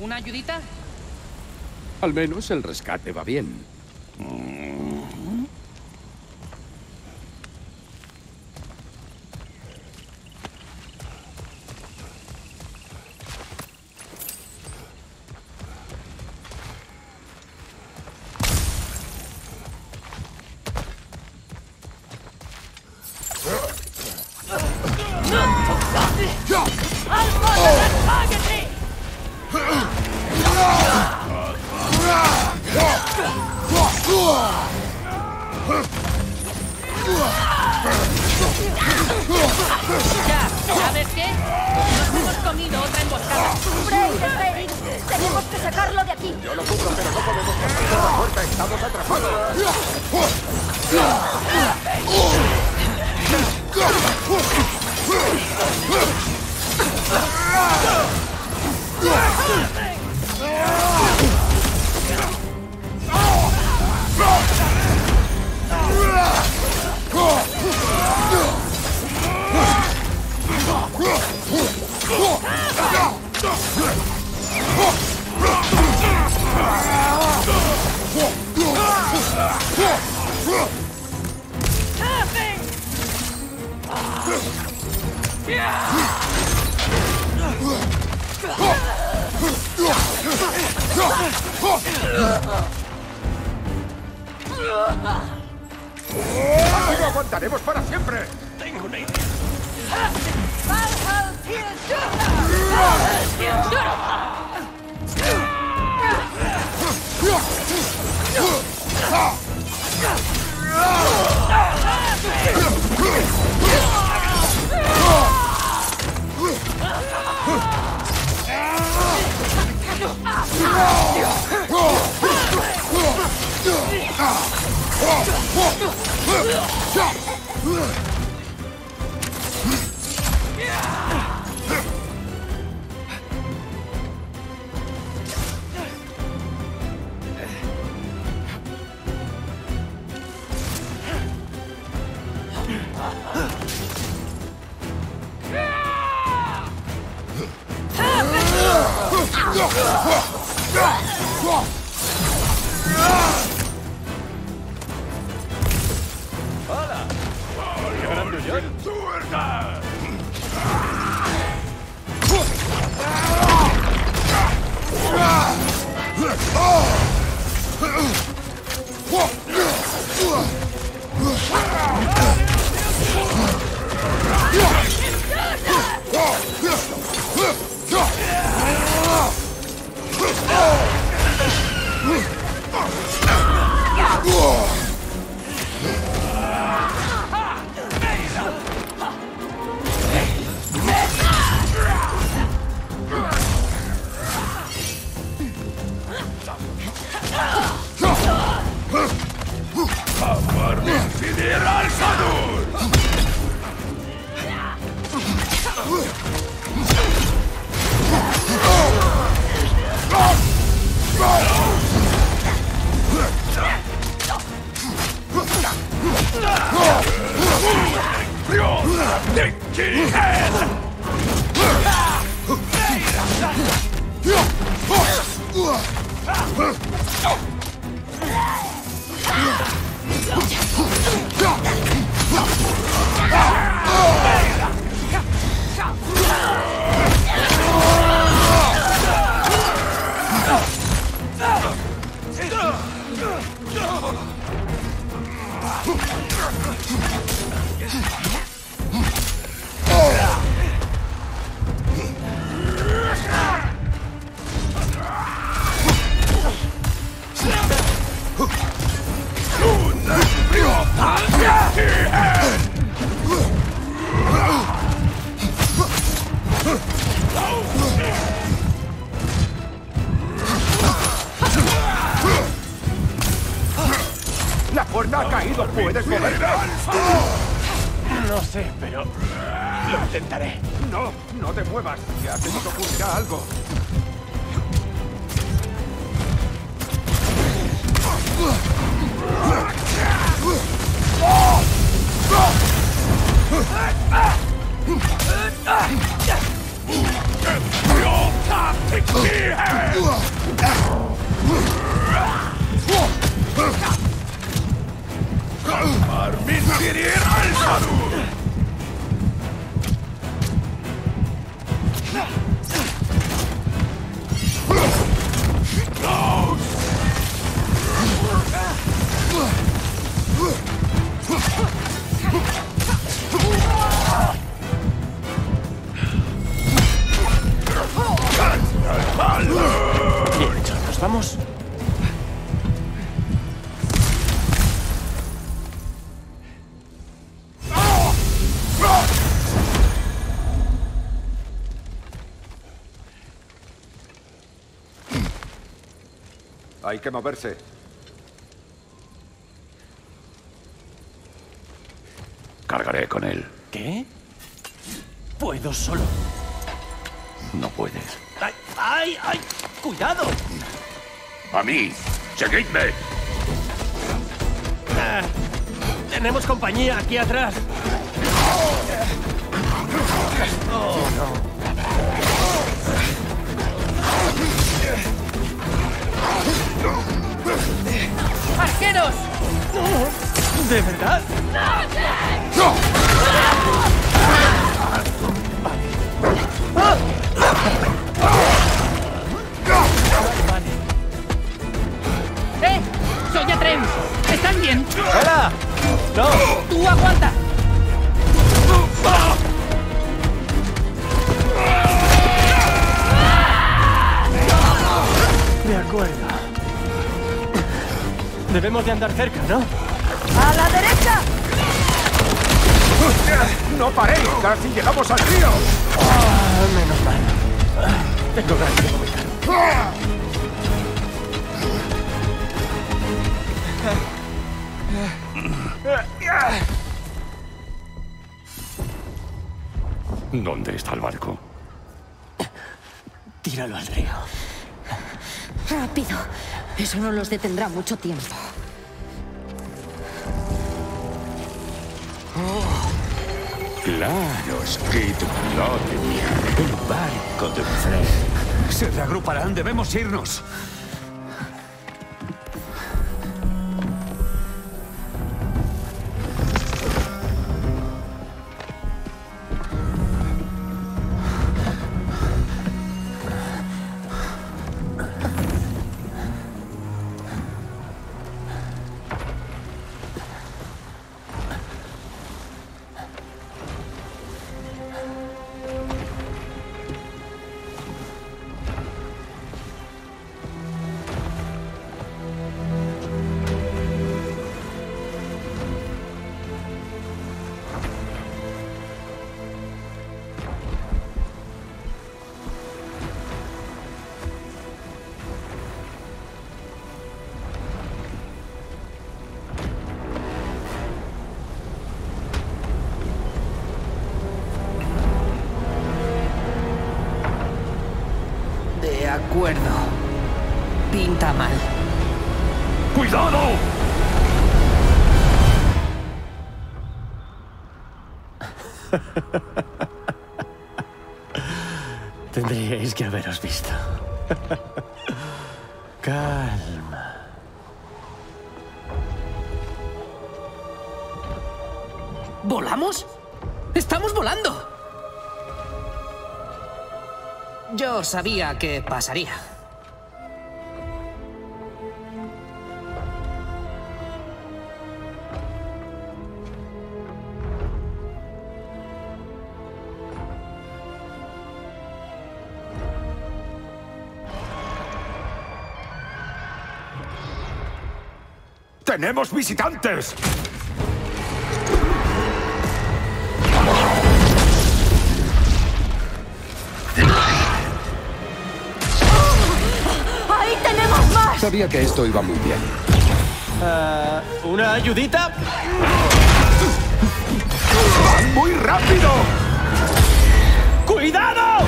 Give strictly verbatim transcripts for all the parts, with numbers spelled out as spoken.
¿Una ayudita? Al menos el rescate va bien. Take me! adquirir alzado. Vamos. Hay que moverse. Cargaré con él. ¿Qué? ¿Puedo solo? No puedes. ¡Ay, ay, ay! ¡Cuidado! ¡A mí! ¡Seguidme! Ah, tenemos compañía aquí atrás. Oh, no. ¡Arqueros! ¿De verdad? ¡No! ¡Ah! ¡Eh! ¡Soy Atreus! ¿Están bien? ¡Hola! ¡No! ¡Tú aguanta! De acuerdo. Debemos de andar cerca, ¿no? ¡A la derecha! ¡No paréis! ¡Casi llegamos al río! Ah, menos mal. Tengo ganas de vomitar. ¿Dónde está el barco? Tíralo al río. Rápido. Eso no los detendrá mucho tiempo. Oh. Claro, Skid, Lodemir. El barco de Freya. Se reagruparán. Debemos irnos. Pinta mal. ¡Cuidado! Tendríais que haberos visto. Calma. ¿Volamos? ¡Estamos volando! Yo sabía que pasaría. ¡Tenemos visitantes! ¡Ahí tenemos más! Sabía que esto iba muy bien. Uh, ¿Una ayudita? ¡Van muy rápido! ¡Cuidado!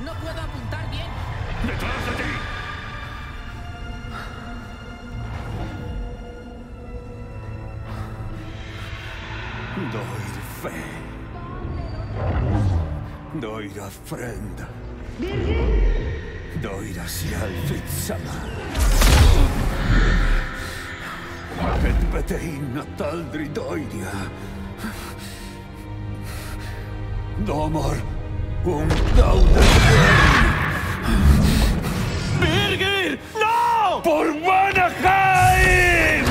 No puedo apuntar bien. ¡Detrás de ti! Doy fe. Doy la ofrenda. Doy la Sialfit Sama. Domor, un ¡Birgir! ¡No! ¡Por Vanaheim!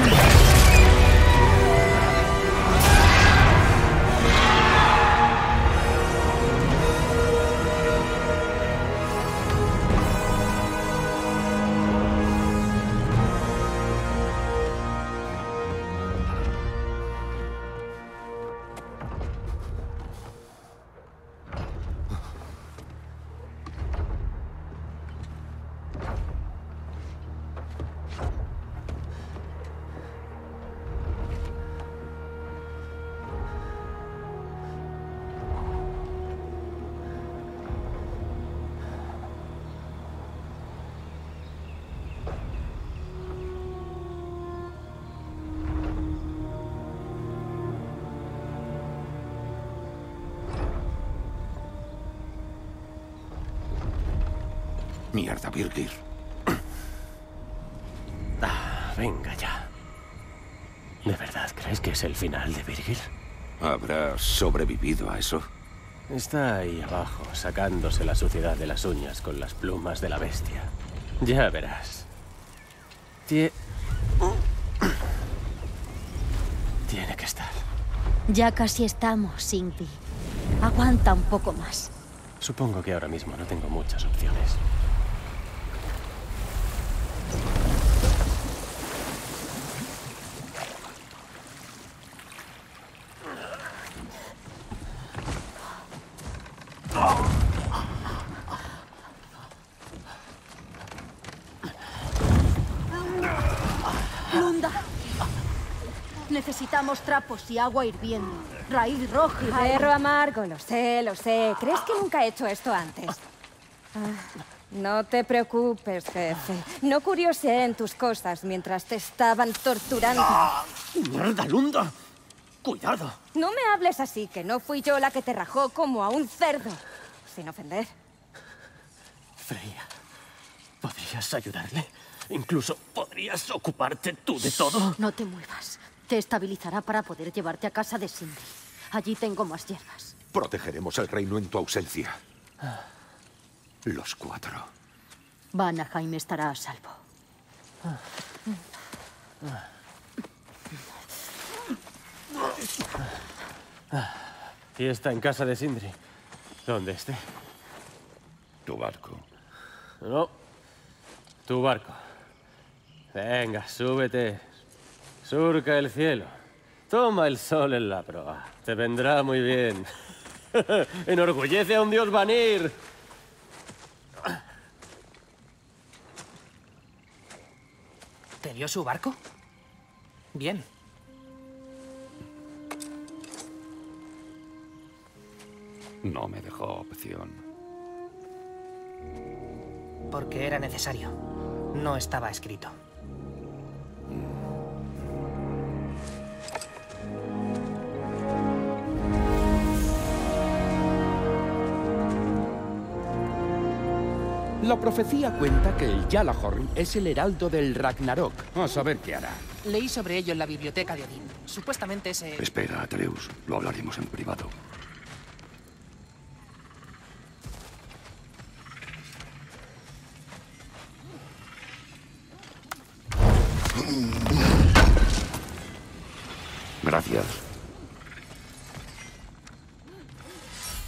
Mierda, Virgil. Ah, venga ya. ¿De verdad crees que es el final de Virgil? ¿Habrá sobrevivido a eso? Está ahí abajo, sacándose la suciedad de las uñas con las plumas de la bestia. Ya verás. Tie... Tiene que estar. Ya casi estamos, Cindy. Aguanta un poco más. Supongo que ahora mismo no tengo muchas opciones. Necesitamos trapos y agua hirviendo. Raíz roja y perro amargo, lo sé, lo sé. ¿Crees que nunca he hecho esto antes? Ah, no te preocupes, jefe. No curioseé en tus cosas mientras te estaban torturando. ¡Ah! ¡Mierda, Lunda! ¡Cuidado! No me hables así, que no fui yo la que te rajó como a un cerdo. Sin ofender. Freya, ¿podrías ayudarle? Incluso podrías ocuparte tú de todo. No te muevas. Te estabilizará para poder llevarte a casa de Sindri. Allí tengo más hierbas. Protegeremos el reino en tu ausencia. Los cuatro. Vanaheim estará a salvo. Y está en casa de Sindri. ¿Dónde esté? Tu barco. No. Tu barco. Venga, súbete. Surca el cielo. Toma el sol en la proa. Te vendrá muy bien. Enorgullece a un dios Vanir. ¿Te dio su barco? Bien. No me dejó opción. Porque era necesario. No estaba escrito. La profecía cuenta que el Yalahorn es el heraldo del Ragnarok. A saber qué hará. Leí sobre ello en la biblioteca de Odín. Supuestamente ese... Espera, Atreus. Lo hablaremos en privado. Gracias.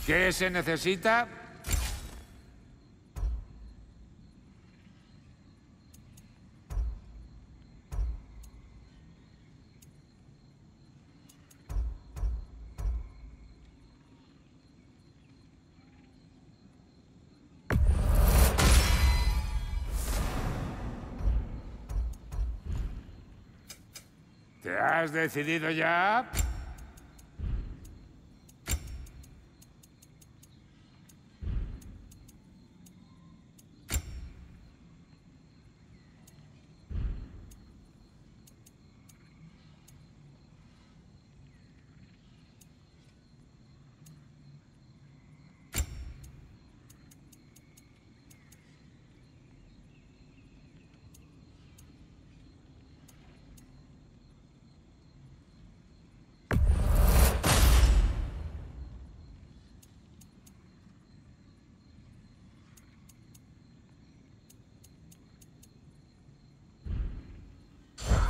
¿Qué se necesita? ¿Te has decidido ya?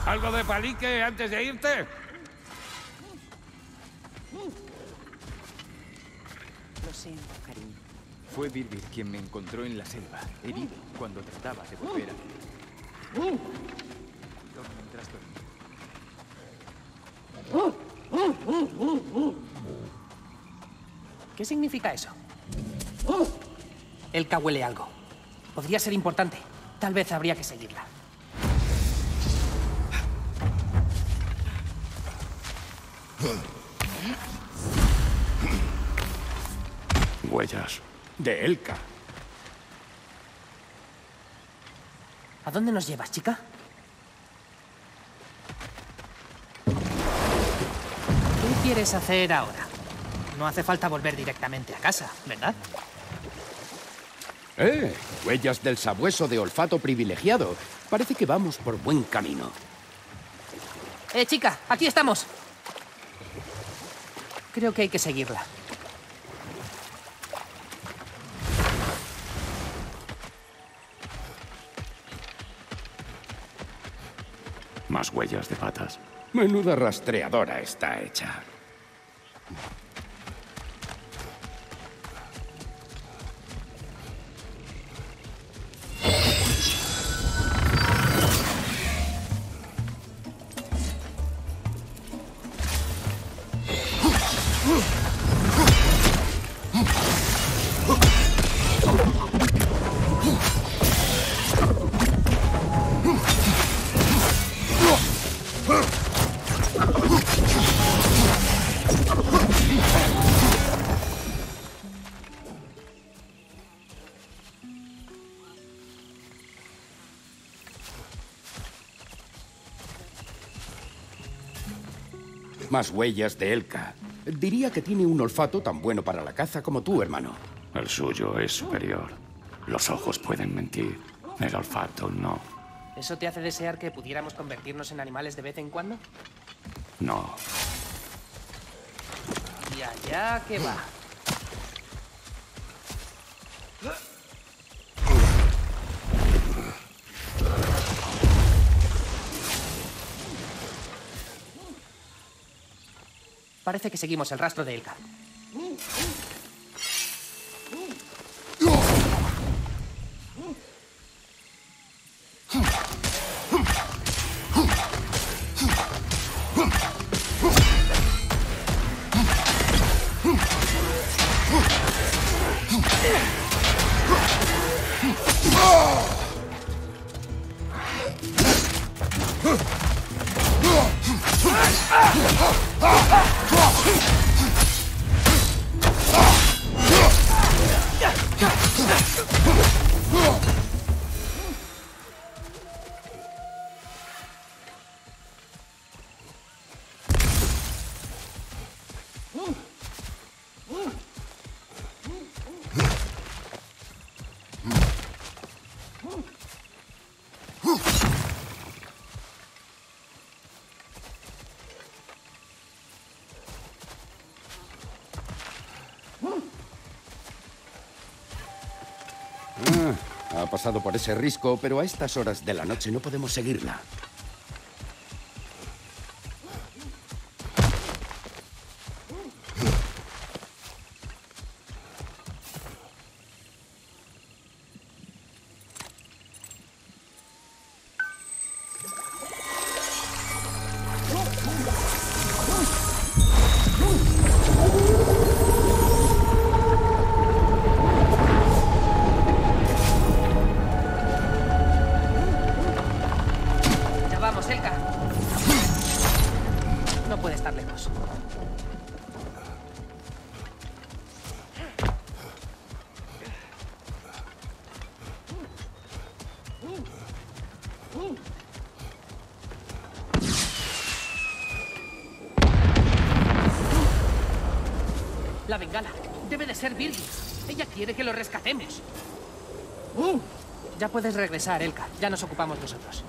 ¿Algo de palique antes de irte? Lo siento, cariño. Fue Birgir quien me encontró en la selva, herido, cuando trataba de volver a vivir. Mientras dormía. ¿Qué significa eso? Elka huele algo. Podría ser importante. Tal vez habría que seguirla. Huellas de Elka. ¿A dónde nos llevas, chica? ¿Qué quieres hacer ahora? No hace falta volver directamente a casa, ¿verdad? ¡Eh! Huellas del sabueso de olfato privilegiado. Parece que vamos por buen camino. ¡Eh, chica! ¡Aquí estamos! Creo que hay que seguirla. Más huellas de patas. Menuda rastreadora está hecha. Más huellas de Elka. Diría que tiene un olfato tan bueno para la caza como tú, hermano. El suyo es superior. Los ojos pueden mentir. El olfato no. ¿Eso te hace desear que pudiéramos convertirnos en animales de vez en cuando? No. Y allá que va. Parece que seguimos el rastro de Elka. Ha pasado por ese risco, pero a estas horas de la noche no podemos seguirla. La bengala debe de ser Virgil. Ella quiere que lo rescatemos. Uh, ya puedes regresar, Elka. Ya nos ocupamos nosotros.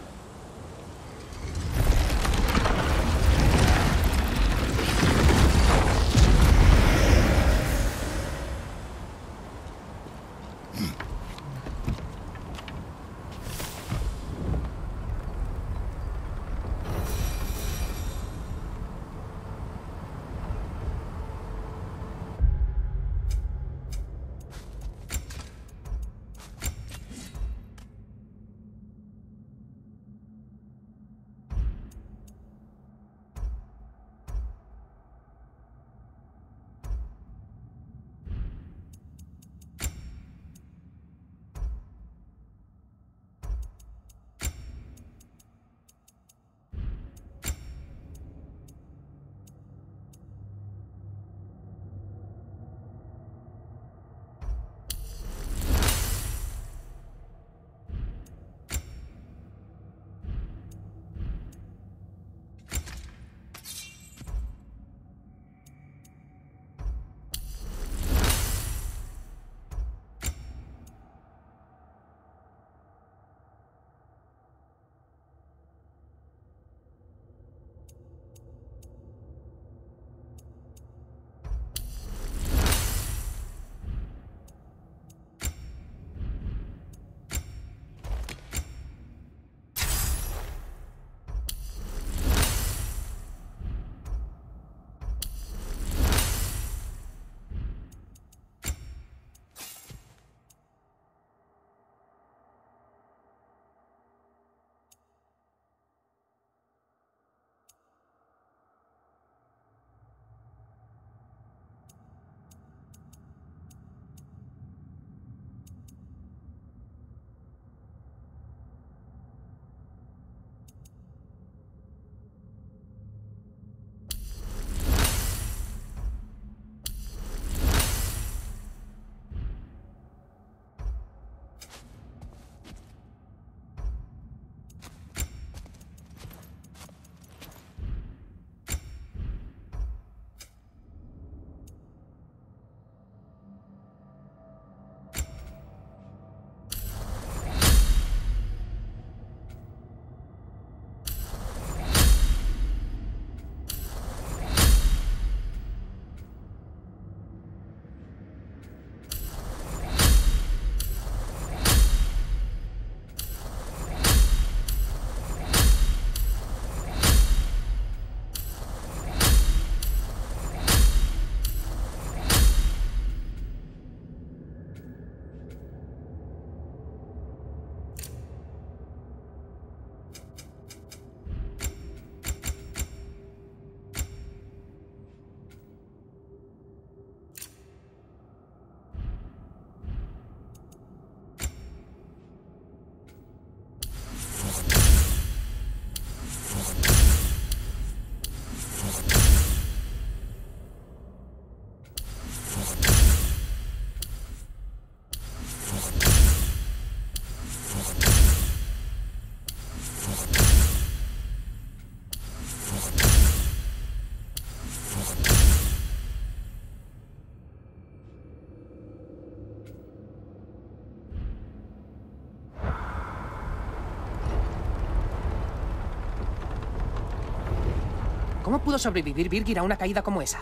pudo sobrevivir Birgir a una caída como esa?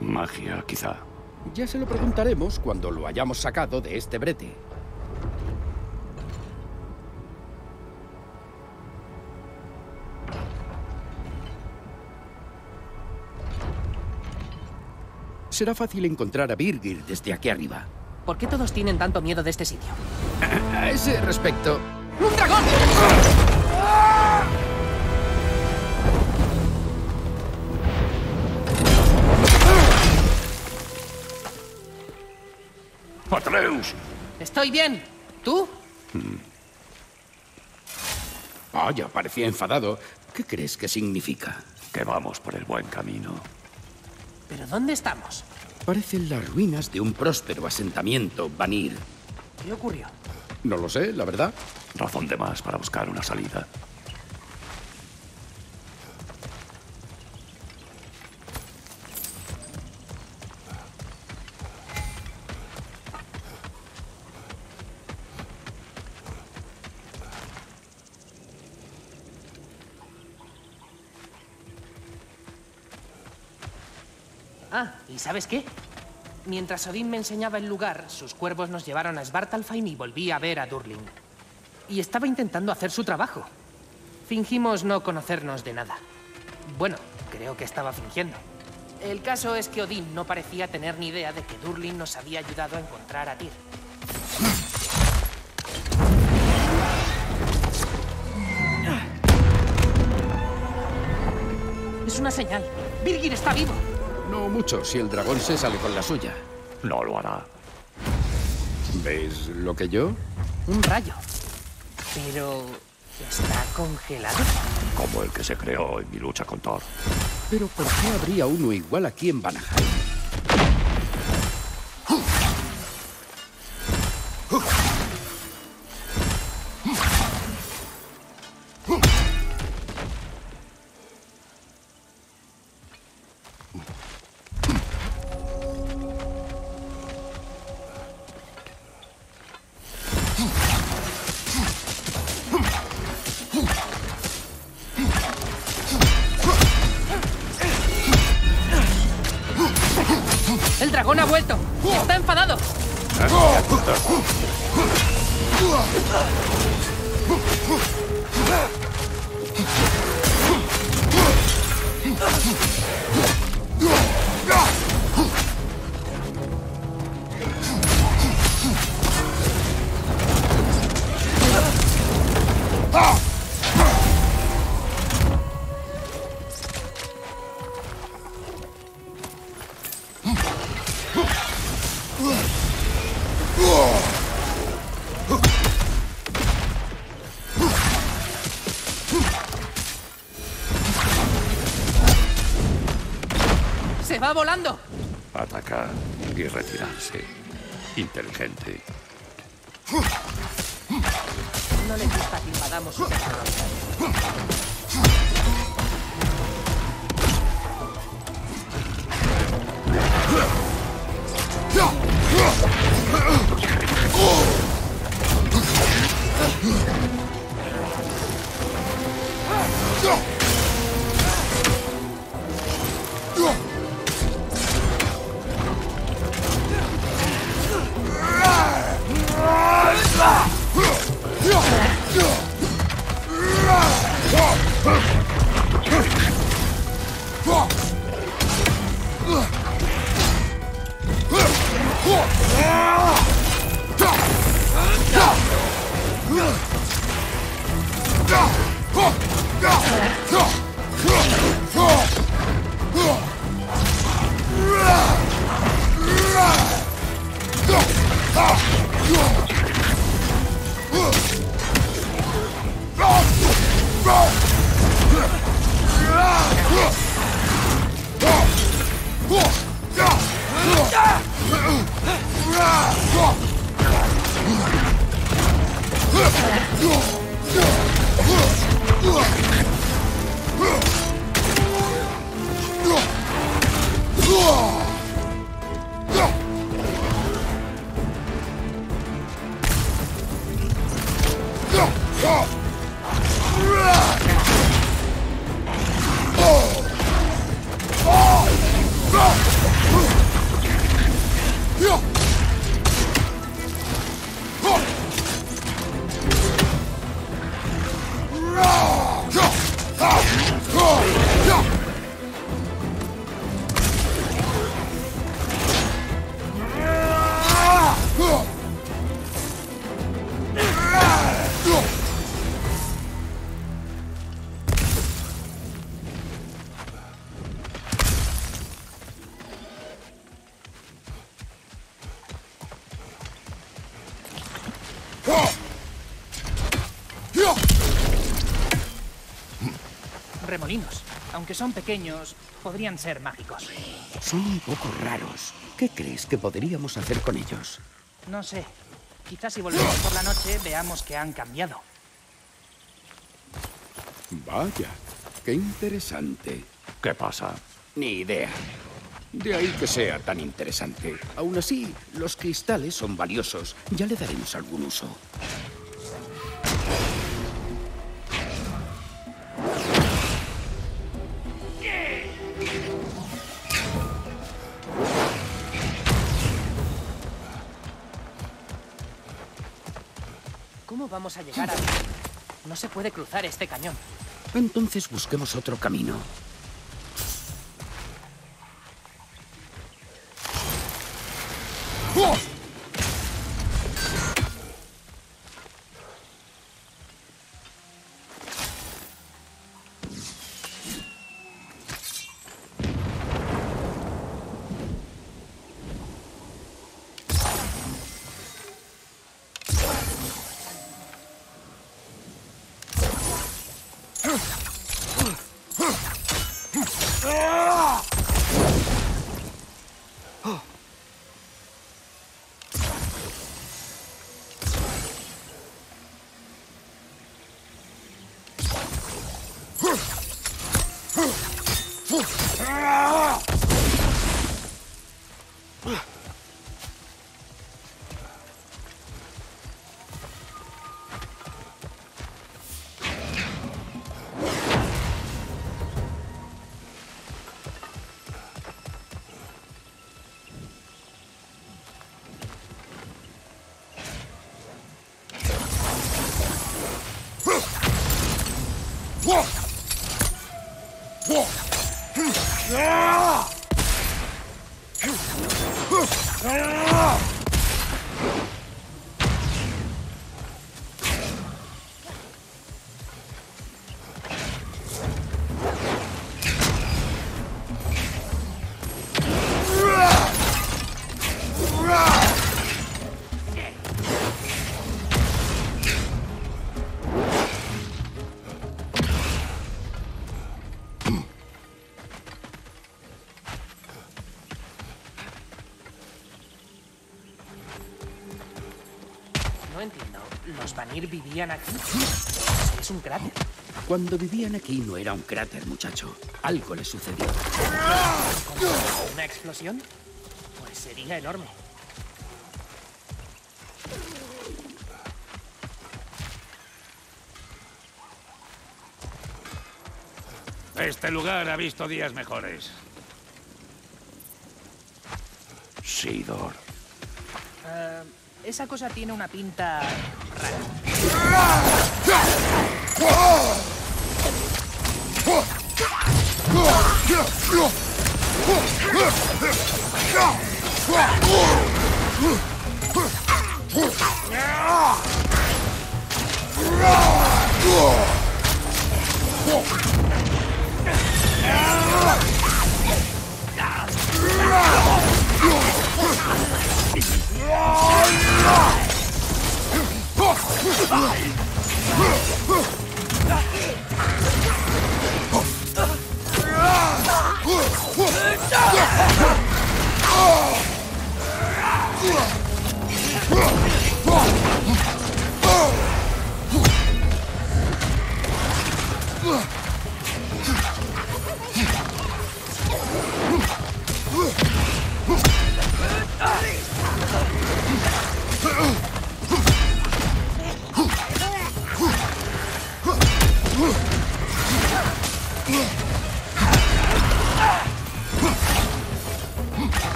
Magia, quizá. Ya se lo preguntaremos cuando lo hayamos sacado de este brete. Será fácil encontrar a Birgir desde aquí arriba. ¿Por qué todos tienen tanto miedo de este sitio? A ese respecto... ¡Un dragón! ¡Atreus! Estoy bien. ¿Tú? Vaya, parecía enfadado. ¿Qué crees que significa? Que vamos por el buen camino. ¿Pero dónde estamos? Parecen las ruinas de un próspero asentamiento, Vanir. ¿Qué ocurrió? No lo sé, la verdad. Razón de más para buscar una salida. Ah, ¿y sabes qué? Mientras Odín me enseñaba el lugar, sus cuervos nos llevaron a Svartalfheim y volví a ver a Durling. Y estaba intentando hacer su trabajo. Fingimos no conocernos de nada. Bueno, creo que estaba fingiendo. El caso es que Odín no parecía tener ni idea de que Durling nos había ayudado a encontrar a Tyr. Es una señal. Virgil está vivo. No mucho, si el dragón se sale con la suya. No lo hará. ¿Ves lo que yo? Un rayo. Pero... ¿está congelado? Como el que se creó en mi lucha con Thor. ¿Pero por qué habría uno igual aquí en Vanaheim? ¡El dragón ha vuelto! ¡Está enfadado! ¡Se va volando! Atacar y retirarse. Inteligente. No le gusta que invadamos su territorio. Remolinos, aunque son pequeños, podrían ser mágicos. Son un poco raros. ¿Qué crees que podríamos hacer con ellos? No sé. Quizás si volvemos por la noche veamos que han cambiado. Vaya, qué interesante. ¿Qué pasa? Ni idea. De ahí que sea tan interesante. Aún así, los cristales son valiosos. Ya le daremos algún uso. Vamos a llegar a... No se puede cruzar este cañón. Entonces busquemos otro camino. ¡Oh! ¿Vanir vivían aquí? Es un cráter. Cuando vivían aquí no era un cráter, muchacho. Algo le sucedió. ¿Una explosión? Pues sería enorme. Este lugar ha visto días mejores. Sidor. Uh, esa cosa tiene una pinta... ¡Rara! ¡Ah! ¡Ah!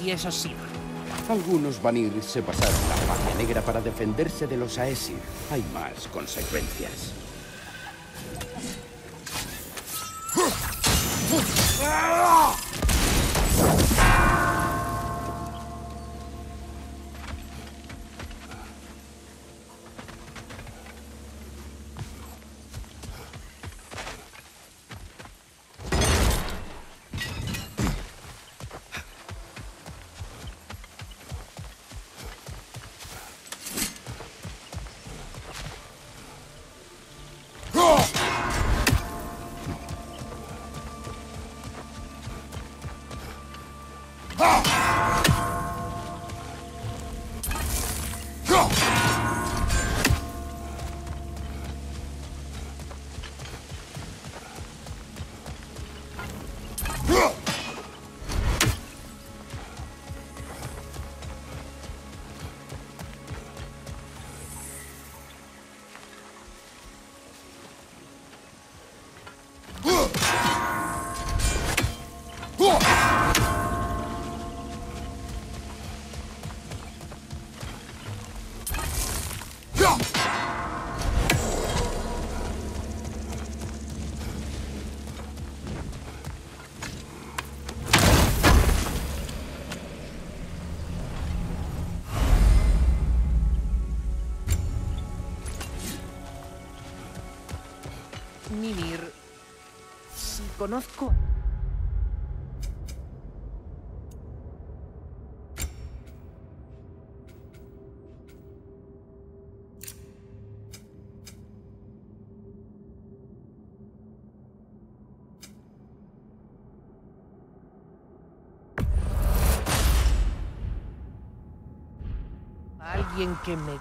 traviesos Sidor. Algunos Vanir se pasaron la magia negra para defenderse de los Aesir. Hay más consecuencias. Mimir, si conozco... a alguien que me...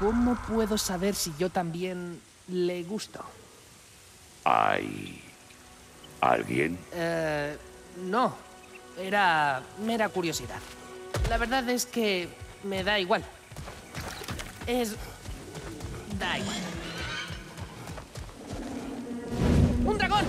¿Cómo puedo saber si yo también le gusto? ¿Hay alguien? Eh, no, era mera curiosidad. La verdad es que me da igual. Es... da igual. ¡Un dragón!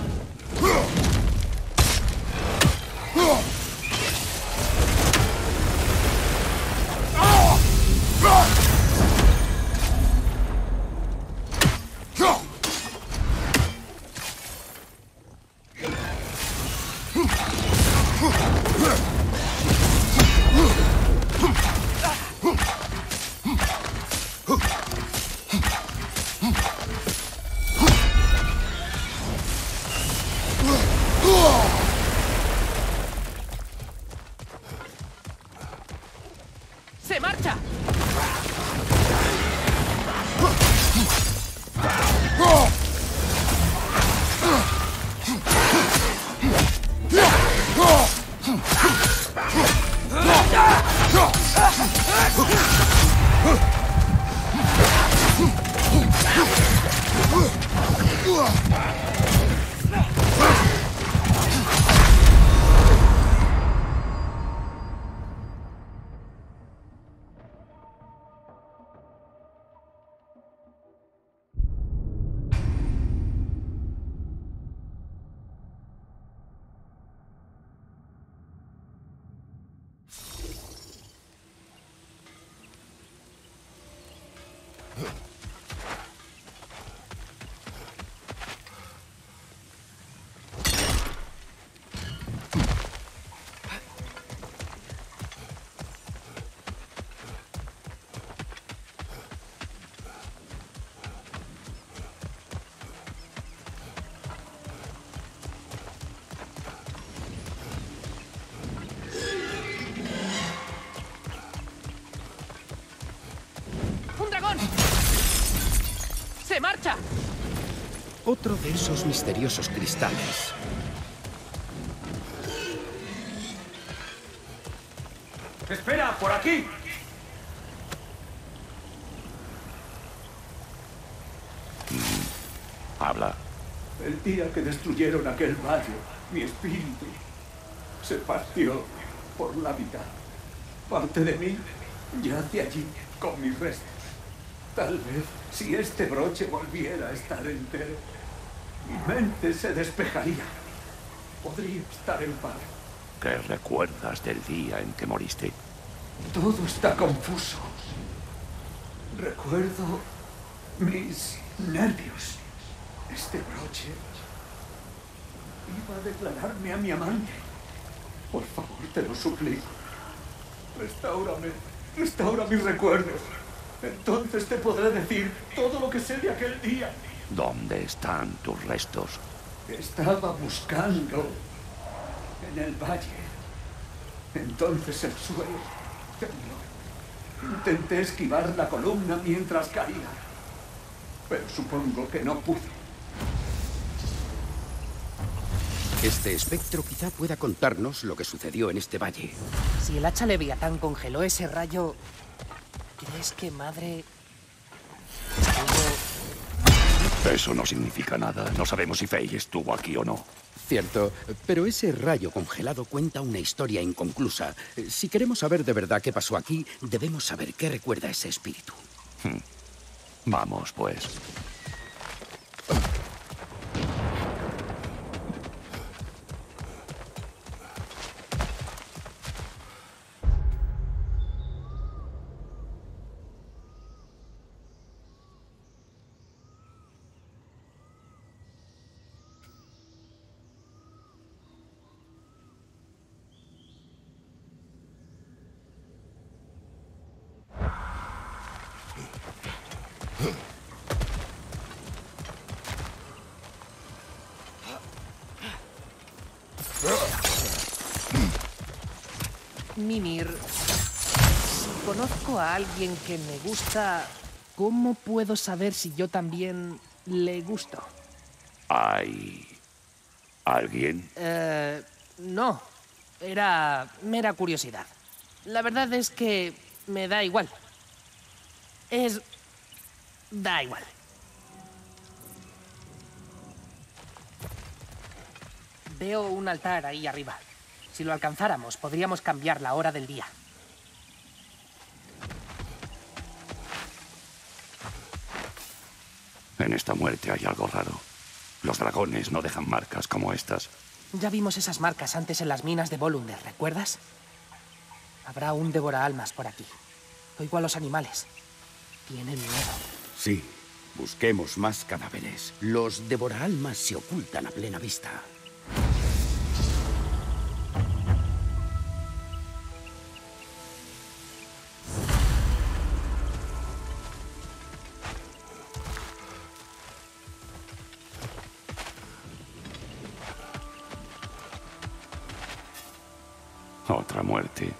¡Se marcha! Otro de esos misteriosos cristales. ¡Espera, por aquí! Mm, habla. El día que destruyeron aquel valle, mi espíritu se partió por la mitad. Parte de mí yace allí con mis restos. Tal vez si este broche volviera a estar entero, mi mente se despejaría. Podría estar en paz. ¿Qué recuerdas del día en que moriste? Todo está confuso. Recuerdo mis nervios. Este broche... Iba a declararme a mi amante. Por favor, te lo suplico. Restáurame. Restaura mis recuerdos. Entonces te podré decir todo lo que sé de aquel día. ¿Dónde están tus restos? Estaba buscando en el valle. Entonces el suelo tembló. Intenté esquivar la columna mientras caía, pero supongo que no pude. Este espectro quizá pueda contarnos lo que sucedió en este valle. Si el hacha Leviatán congeló ese rayo, ¿crees que madre... estuvo...? Eso no significa nada. No sabemos si Faye estuvo aquí o no. Cierto, pero ese rayo congelado cuenta una historia inconclusa. Si queremos saber de verdad qué pasó aquí, debemos saber qué recuerda ese espíritu. Hmm. Vamos, pues. Mimir, si conozco a alguien que me gusta, ¿cómo puedo saber si yo también le gusto? ¿Hay alguien? Eh, no, era mera curiosidad. La verdad es que me da igual. Es... da igual. Veo un altar ahí arriba. Si lo alcanzáramos, podríamos cambiar la hora del día. En esta muerte hay algo raro. Los dragones no dejan marcas como estas. Ya vimos esas marcas antes en las minas de Volunder, ¿recuerdas? Habrá un devoraalmas por aquí. Oigo a los animales. Tienen miedo. Sí, busquemos más cadáveres. Los devoraalmas se ocultan a plena vista. Otra muerte.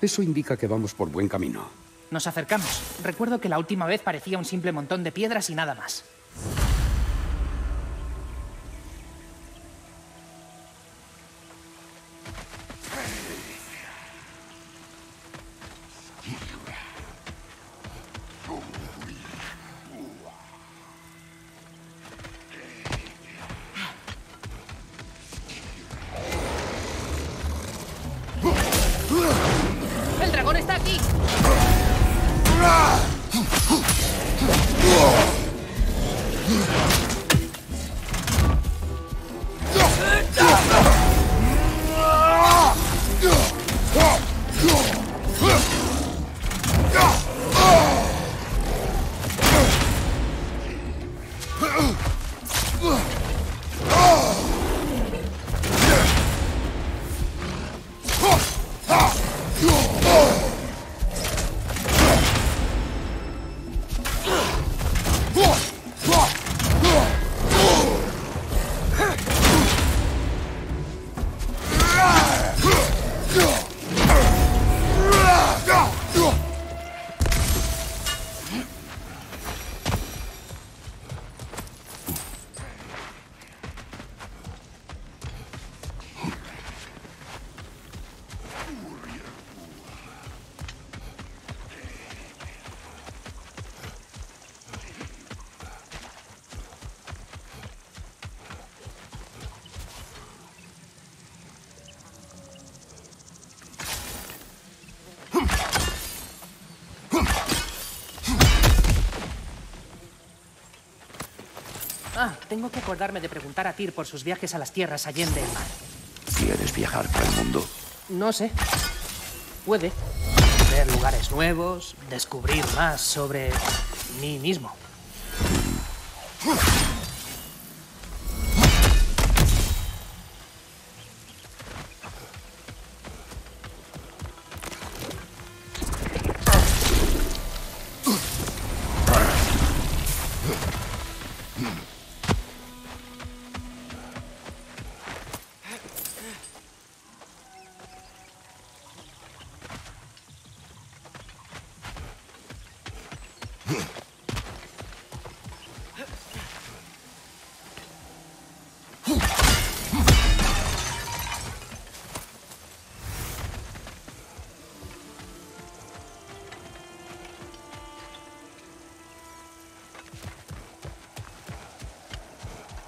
Eso indica que vamos por buen camino. Nos acercamos. Recuerdo que la última vez parecía un simple montón de piedras y nada más. Ah, tengo que acordarme de preguntar a Tyr por sus viajes a las tierras allende el mar. ¿Quieres viajar por el mundo? No sé. Puede. Ver lugares nuevos, descubrir más sobre mí mismo.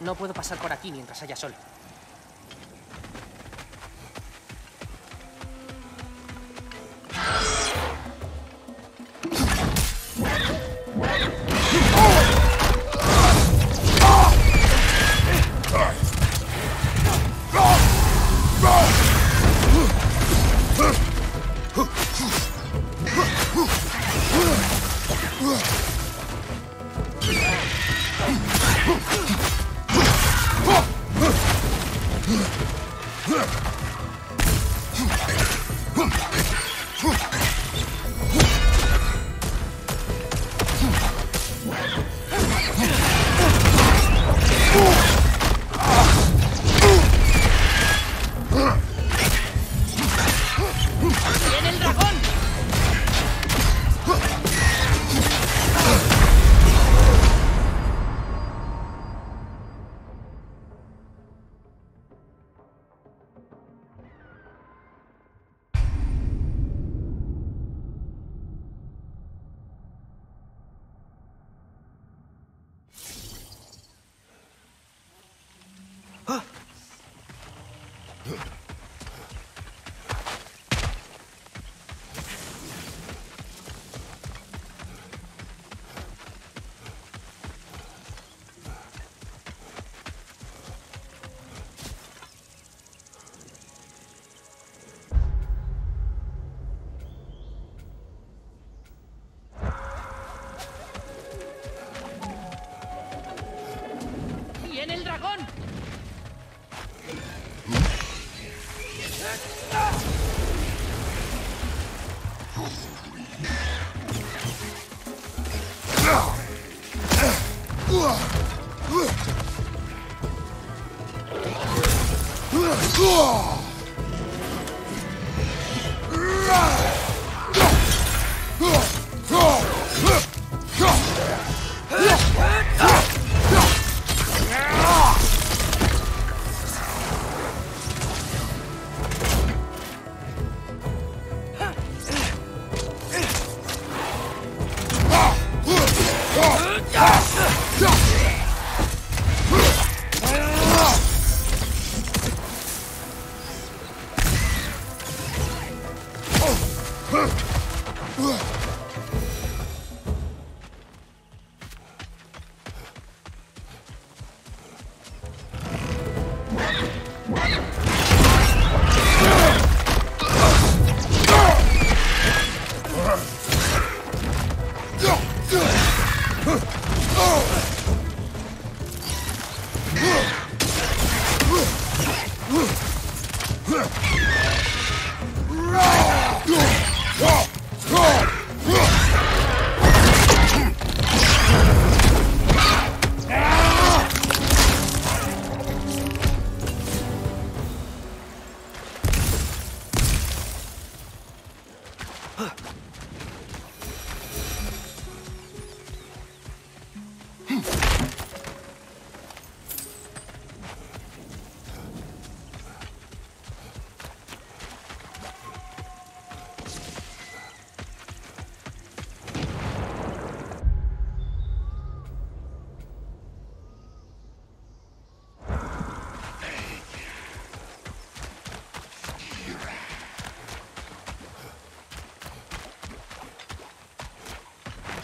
No puedo pasar por aquí mientras haya sol.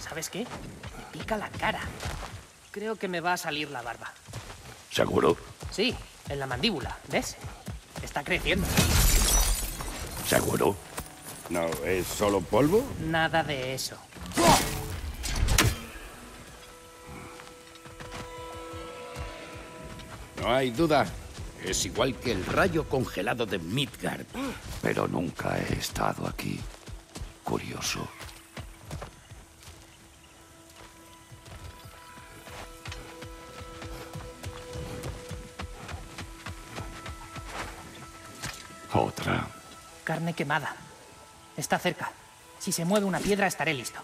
¿Sabes qué? Me pica la cara. Creo que me va a salir la barba. ¿Seguro? Sí, en la mandíbula, ¿ves? Está creciendo. ¿Seguro? No, ¿es solo polvo? Nada de eso. ¡Oh! No hay duda. Es igual que el rayo congelado de Midgard. Pero nunca he estado aquí. Curioso. Otra. Carne quemada. Está cerca. Si se mueve una piedra, estaré listo.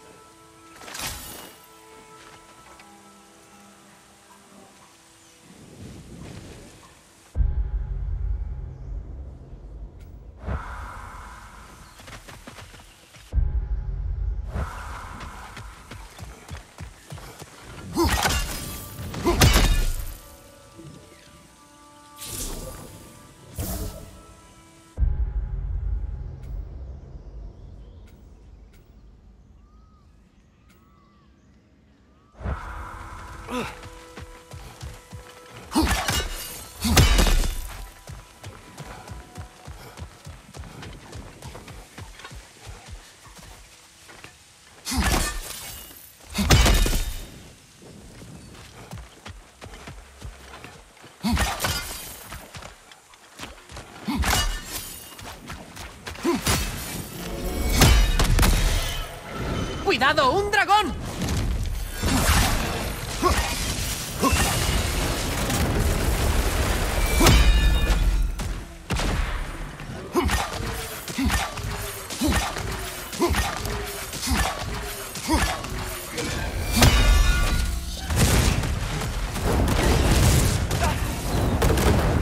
¡Cuidado, un dragón!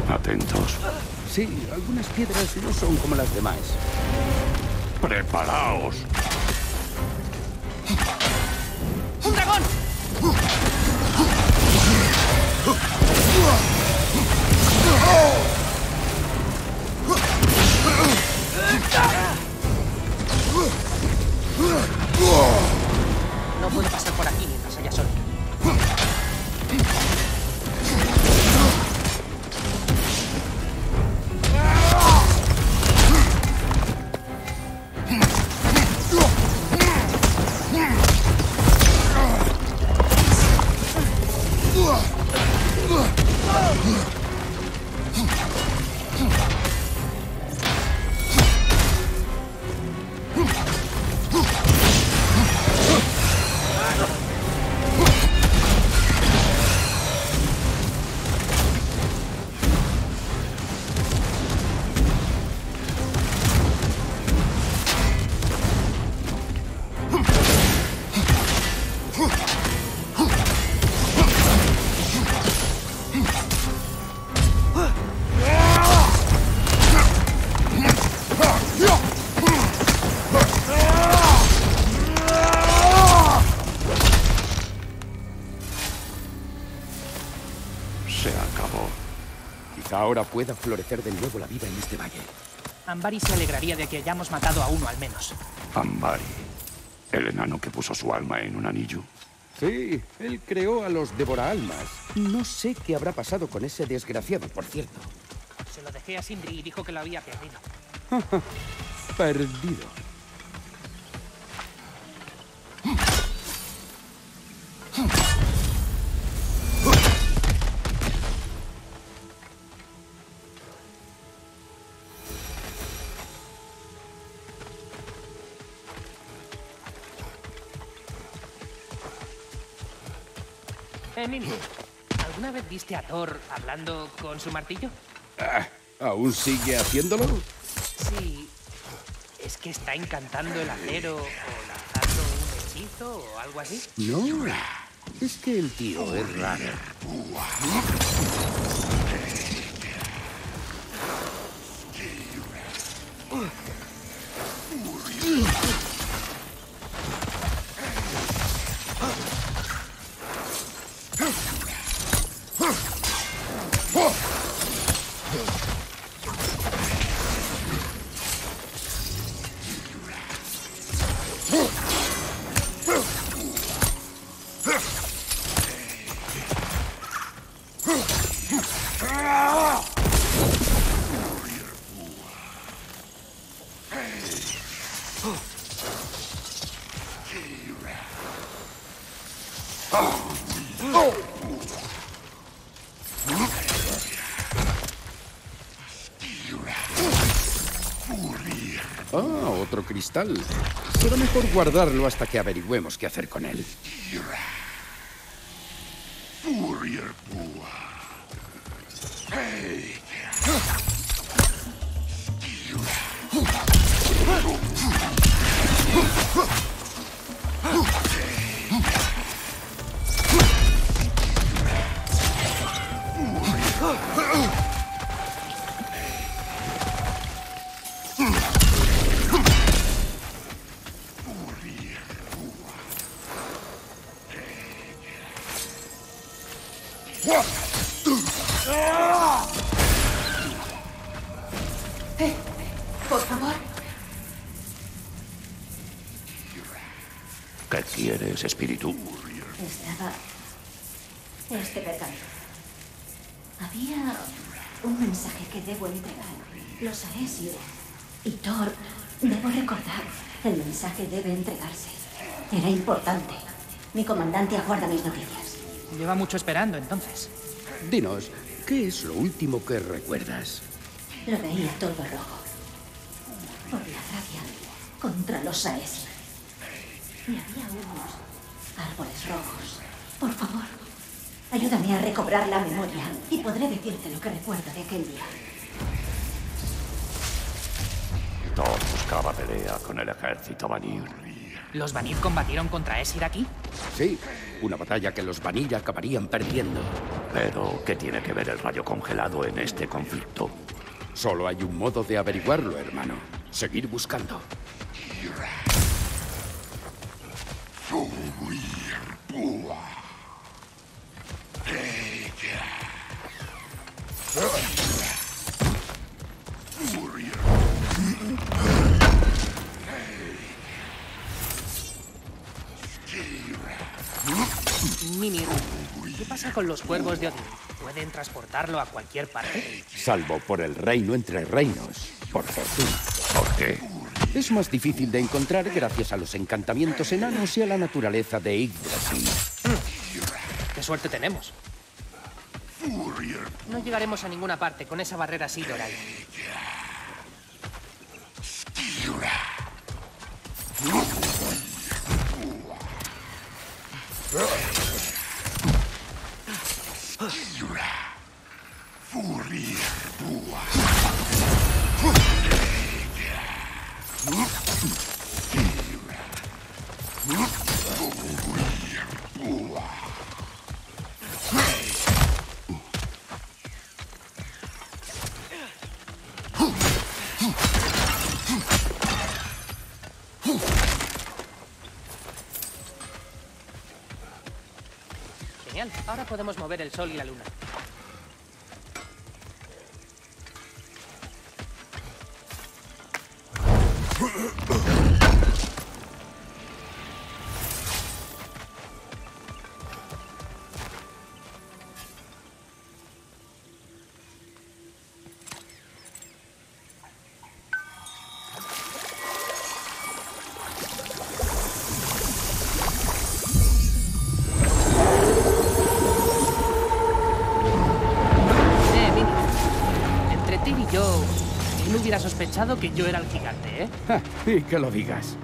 Atentos. Sí, algunas piedras no son como las demás. ¡Preparaos! No puedo pasar por aquí mientras haya sol. Ahora pueda florecer de nuevo la vida en este valle. Ambari se alegraría de que hayamos matado a uno al menos. Ambari, el enano que puso su alma en un anillo. Sí, él creó a los devoraalmas. No sé qué habrá pasado con ese desgraciado, por cierto. Se lo dejé a Sindri y dijo que lo había perdido. Perdido. Eh, Mimir, ¿alguna vez viste a Thor hablando con su martillo? Ah, ¿aún sigue haciéndolo? Sí, es que está encantando el acero o lanzando un hechizo o algo así. No, es que el tío es raro. Ah, otro cristal. Será mejor guardarlo hasta que averigüemos qué hacer con él. Espíritu. Estaba... este pergamino. Había un mensaje que debo entregar. Los Aesir y Thor. Debo recordar. El mensaje debe entregarse. Era importante. Mi comandante aguarda mis noticias. Lleva mucho esperando, entonces. Dinos, ¿qué es lo último que recuerdas? Lo veía todo rojo. Por la rabia contra los Aesir. Y había unos... árboles rojos. Por favor, ayúdame a recobrar la memoria y podré decirte lo que recuerdo de aquel día. Thor buscaba pelea con el ejército Vanir. ¿Los Vanir combatieron contra Aesir aquí? Sí, una batalla que los Vanir acabarían perdiendo. Pero, ¿qué tiene que ver el rayo congelado en este conflicto? Solo hay un modo de averiguarlo, hermano. Seguir buscando. Mimir, ¿qué pasa con los cuervos de Odín? ¿Pueden transportarlo a cualquier parte? Salvo por el reino entre reinos, por fortuna. ¿Por qué? Es más difícil de encontrar gracias a los encantamientos enanos y a la naturaleza de Yggdrasil. ¡Qué suerte tenemos! No llegaremos a ninguna parte con esa barrera así, Doral. Genial, ahora podemos mover el sol y la luna. Sospechado que yo era el gigante, ¿eh? Ja, y que lo digas.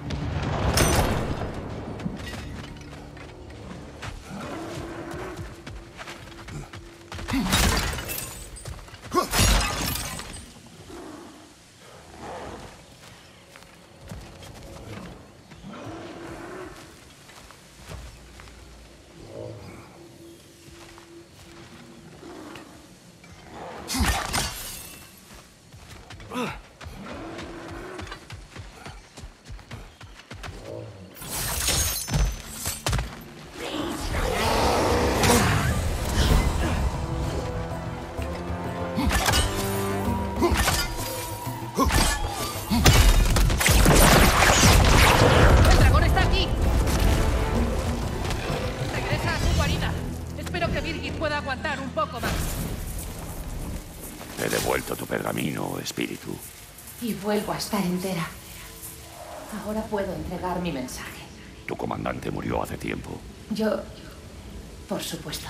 Espíritu. Y vuelvo a estar entera. Ahora puedo entregar mi mensaje. Tu comandante murió hace tiempo. Yo... Por supuesto.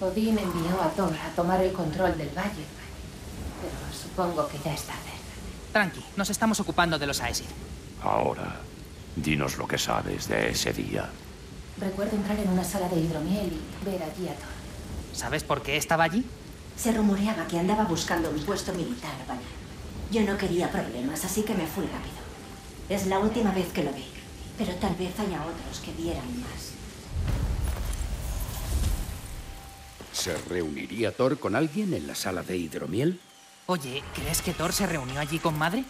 Odín envió a Thor a tomar el control del valle, pero supongo que ya está cerca. Tranqui, nos estamos ocupando de los Aesir. Ahora, dinos lo que sabes de ese día. Recuerdo entrar en una sala de hidromiel y ver allí a Thor. ¿Sabes por qué estaba allí? Se rumoreaba que andaba buscando un puesto militar, Vanir. Yo no quería problemas, así que me fui rápido. Es la última vez que lo vi, pero tal vez haya otros que vieran más. ¿Se reuniría Thor con alguien en la sala de hidromiel? Oye, ¿crees que Thor se reunió allí con madre?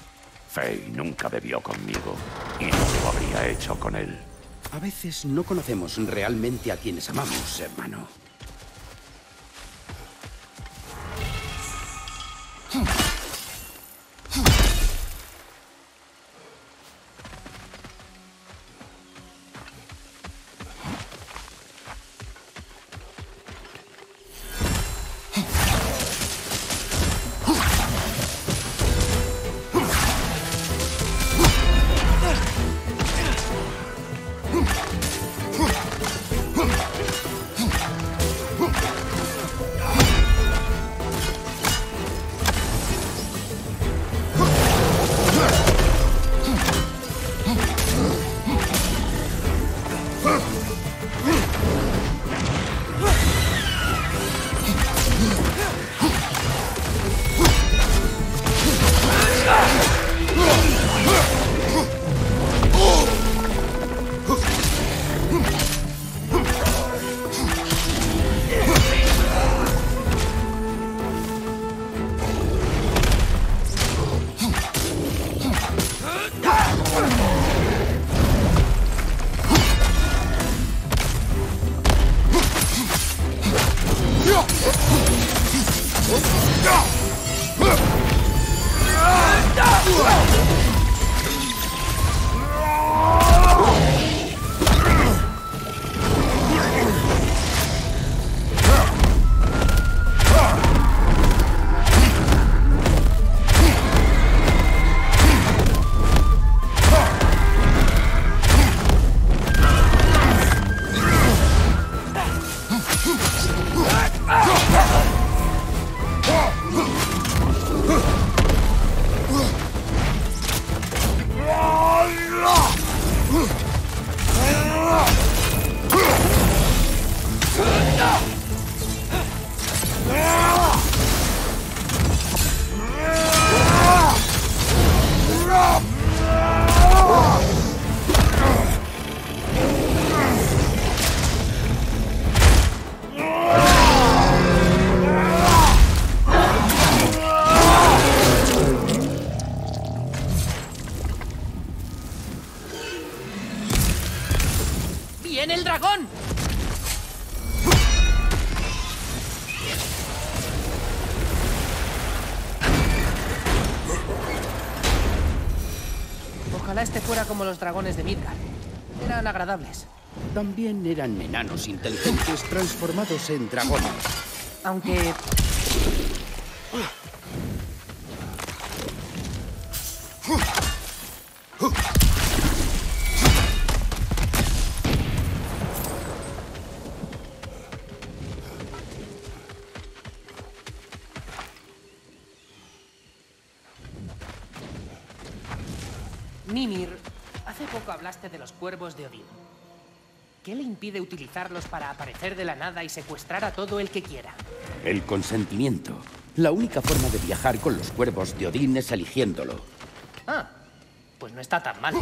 Faye nunca bebió conmigo y no lo habría hecho con él. A veces no conocemos realmente a quienes amamos, hermano. Como los dragones de Midgard. Eran agradables. También eran enanos inteligentes transformados en dragones. Aunque... Mimir, hace poco hablaste de los cuervos de Odín. ¿Qué le impide utilizarlos para aparecer de la nada y secuestrar a todo el que quiera? El consentimiento. La única forma de viajar con los cuervos de Odín es eligiéndolo. Ah, pues no está tan mal.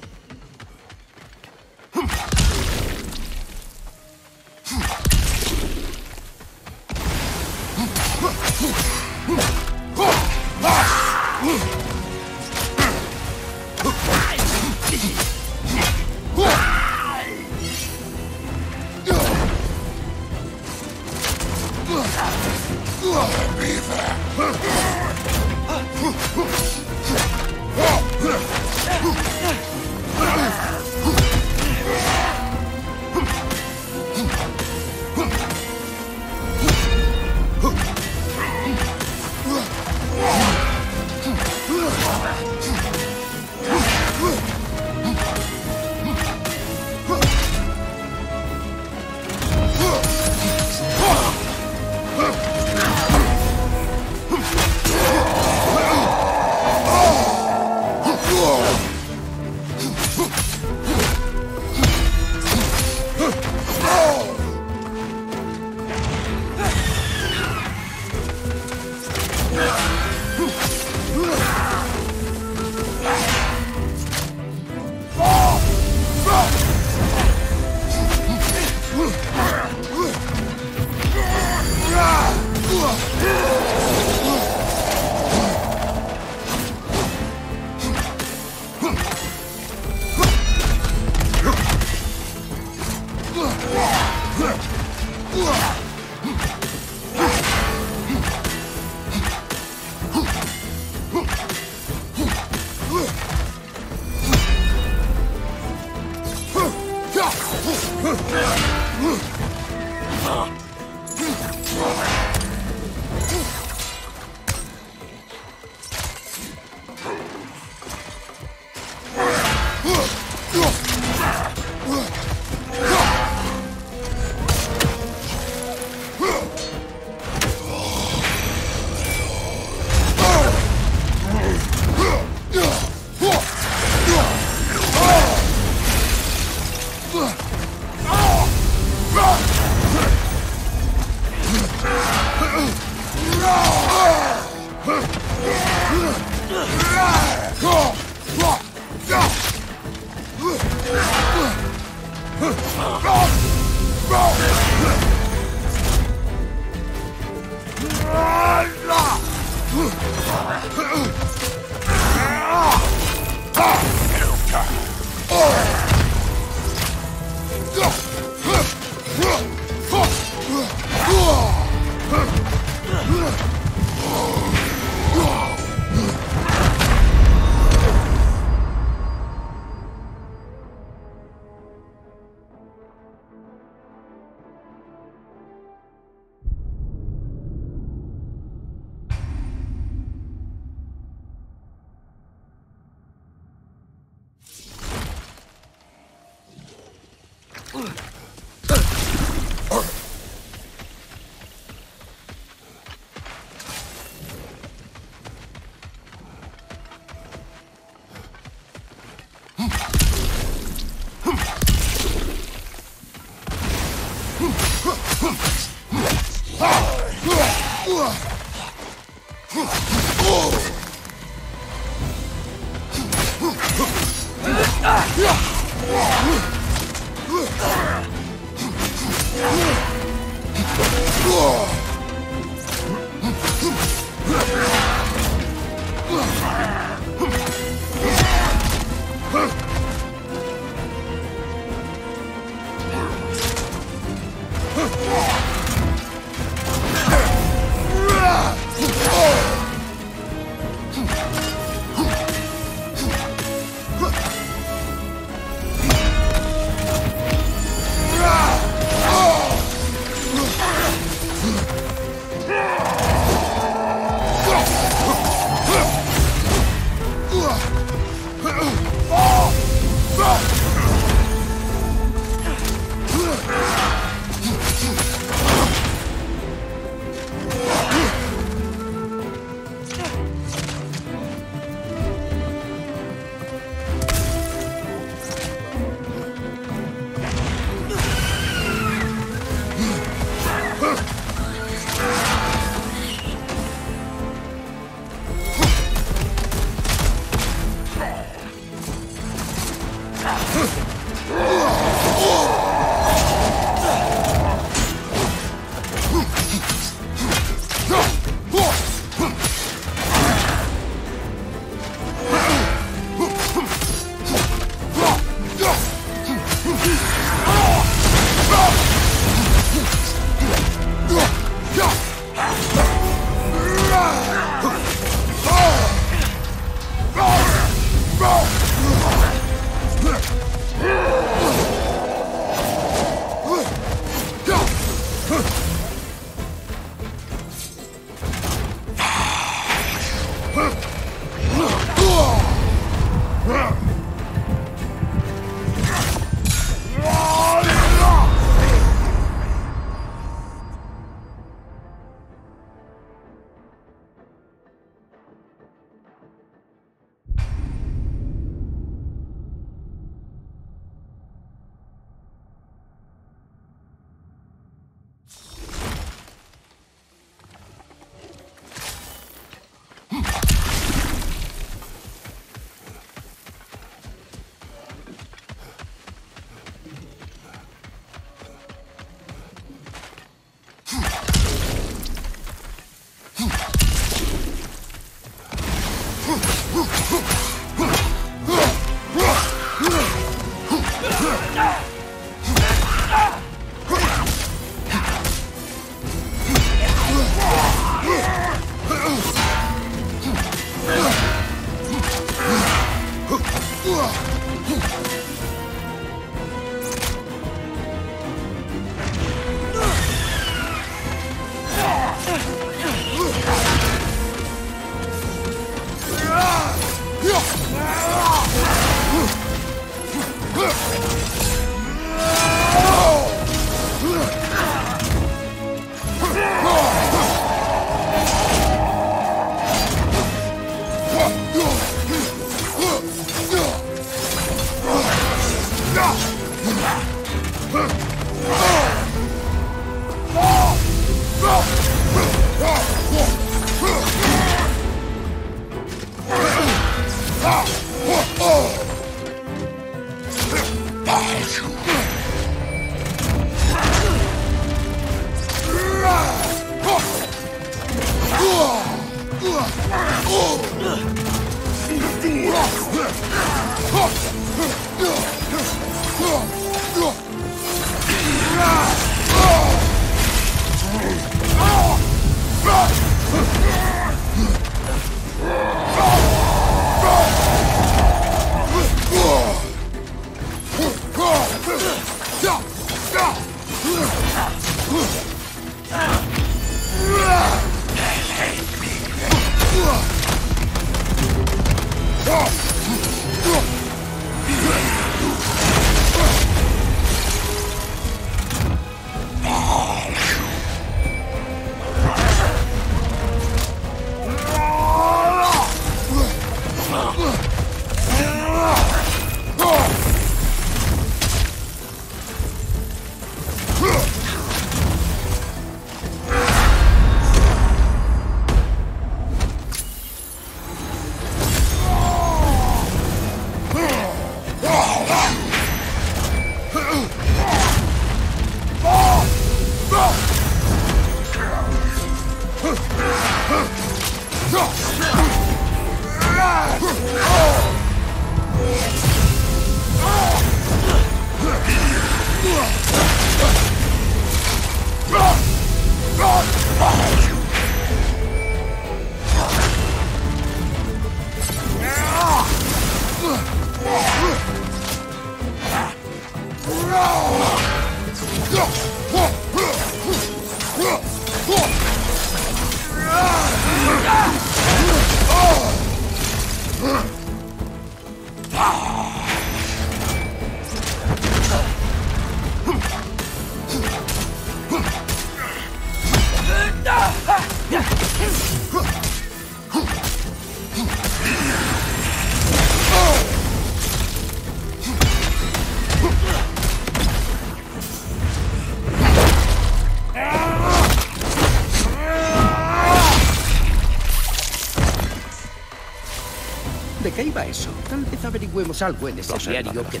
¿De qué iba eso? Tal vez averigüemos algo en ese Los diario que...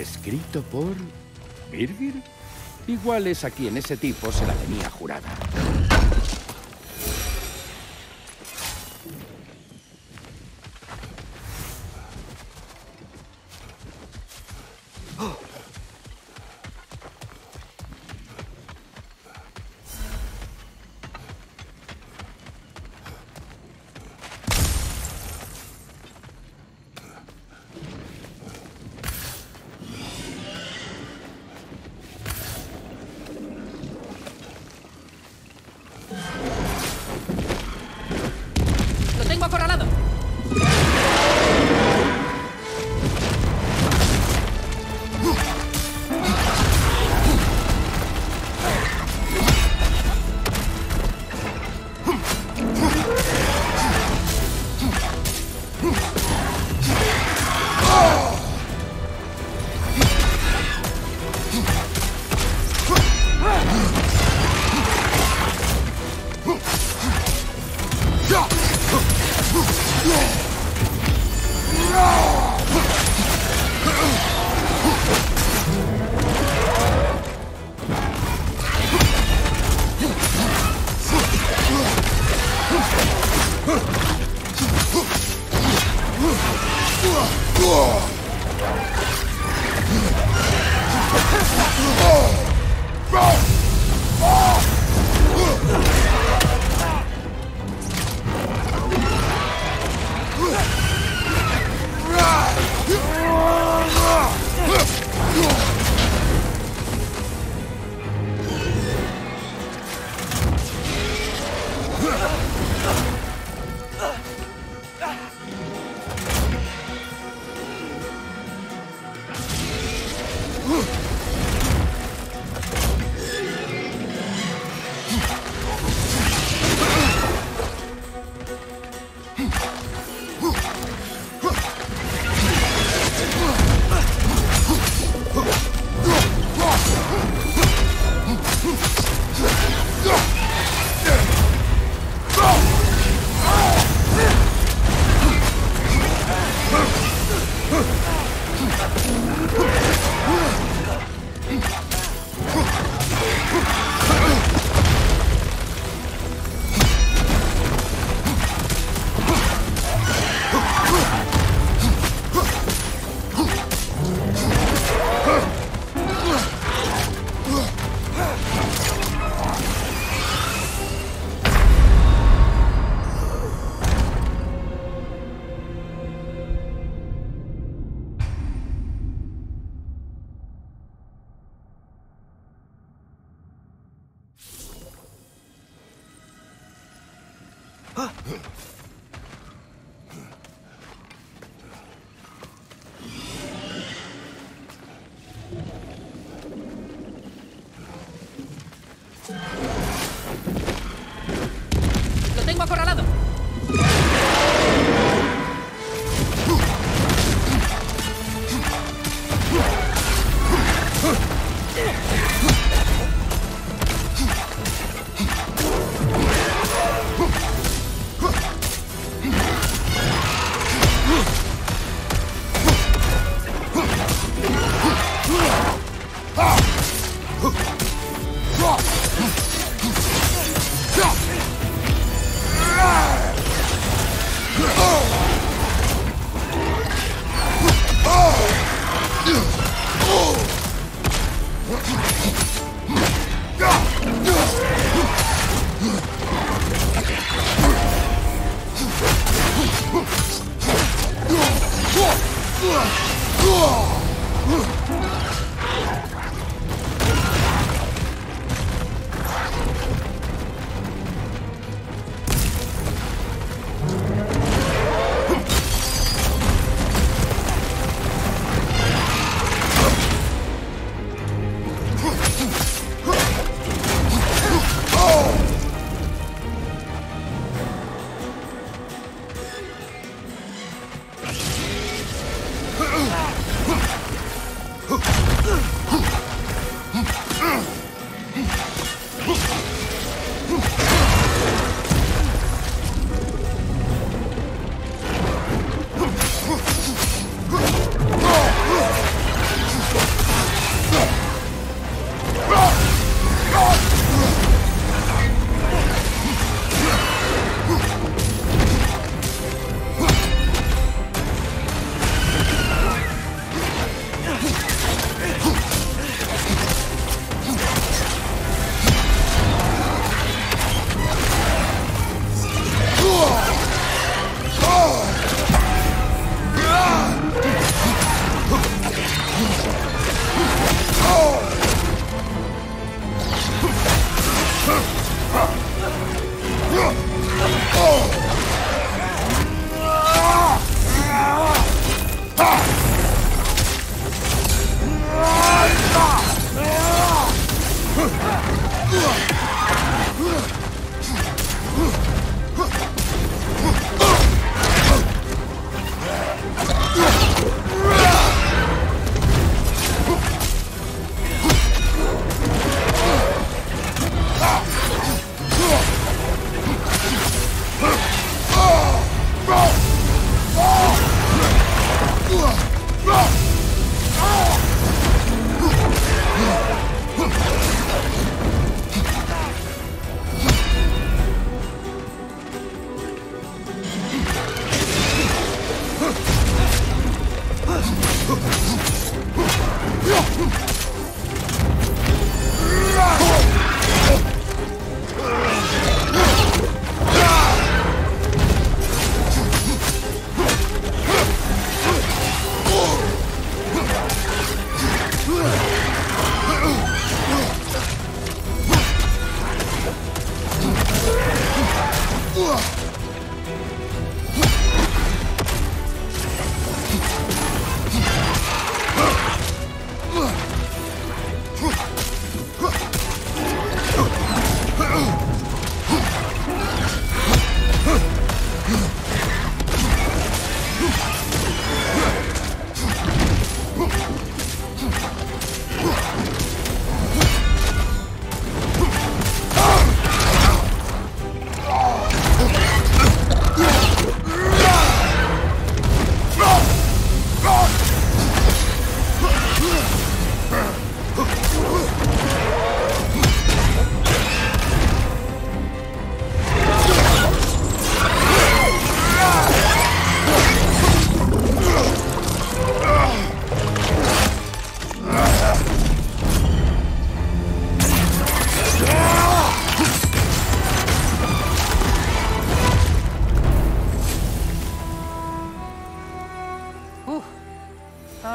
Escrito por... ¿Birgir? Igual es a quien ese tipo se la tenía jurada. Huh! Huh!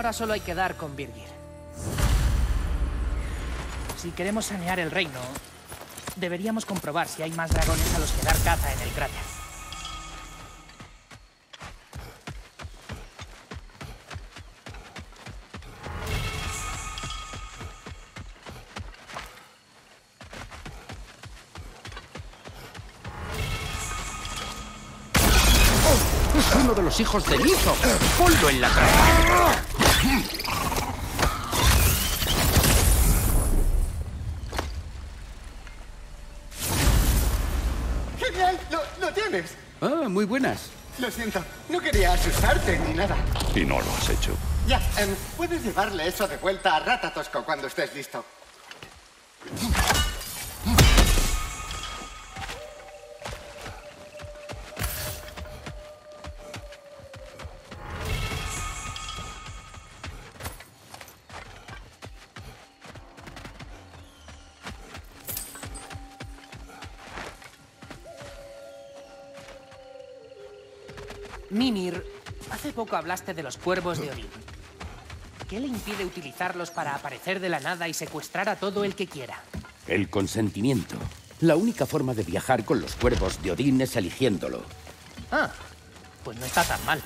Ahora solo hay que dar con Birgir. Si queremos sanear el reino, deberíamos comprobar si hay más dragones a los que dar caza en el cráter. Los hijos de Lizo. Ponlo en la trampa. ¡Genial! ¡Lo, lo tienes! Ah, muy buenas. Lo siento, no quería asustarte ni nada. Y no lo has hecho. Ya, eh, puedes llevarle eso de vuelta a Ratatosco cuando estés listo. Mimir, hace poco hablaste de los cuervos de Odín. ¿Qué le impide utilizarlos para aparecer de la nada y secuestrar a todo el que quiera? El consentimiento. La única forma de viajar con los cuervos de Odín es eligiéndolo. Ah, pues no está tan mal.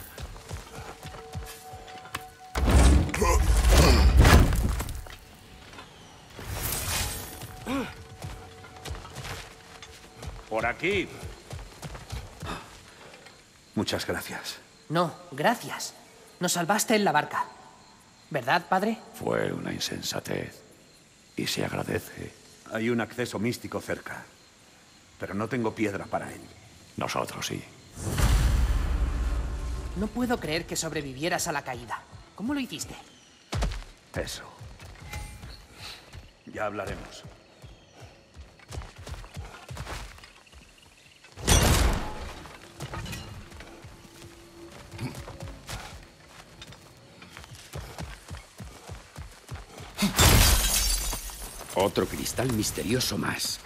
Por aquí. Muchas gracias. No, gracias. Nos salvaste en la barca. ¿Verdad, padre? Fue una insensatez. Y se agradece. Hay un acceso místico cerca. Pero no tengo piedra para él. Nosotros sí. No puedo creer que sobrevivieras a la caída. ¿Cómo lo hiciste? Eso. Ya hablaremos. Otro cristal misterioso más.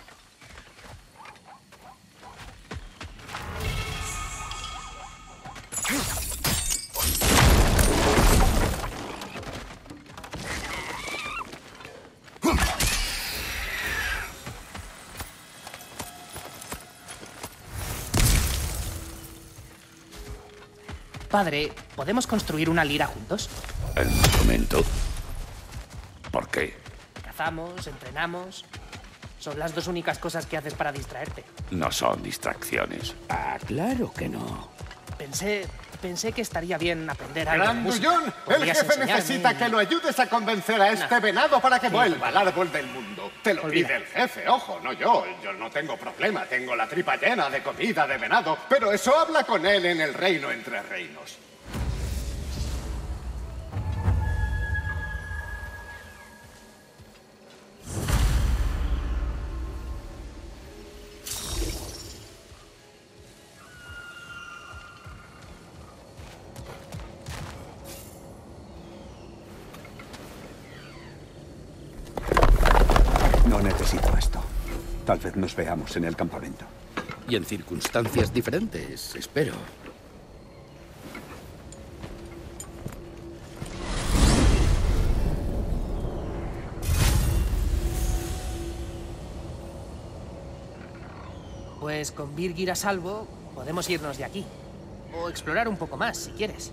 Padre, ¿podemos construir una lira juntos? En un momento. ¿Por qué? Cazamos, entrenamos... Son las dos únicas cosas que haces para distraerte. No son distracciones. Ah, claro que no. Pensé... pensé que estaría bien aprender algo. ¡Grandullón! El jefe enseñarme... necesita que lo ayudes a convencer a este no. venado para que sí. vuelva al árbol del mundo. Te lo Olvida. pide el jefe, ojo, no yo. Yo no tengo problema, tengo la tripa llena de comida de venado. Pero eso habla con él en el reino entre reinos. Tal vez nos veamos en el campamento. Y en circunstancias diferentes, espero. Pues con Birgir a salvo, podemos irnos de aquí. O explorar un poco más, si quieres.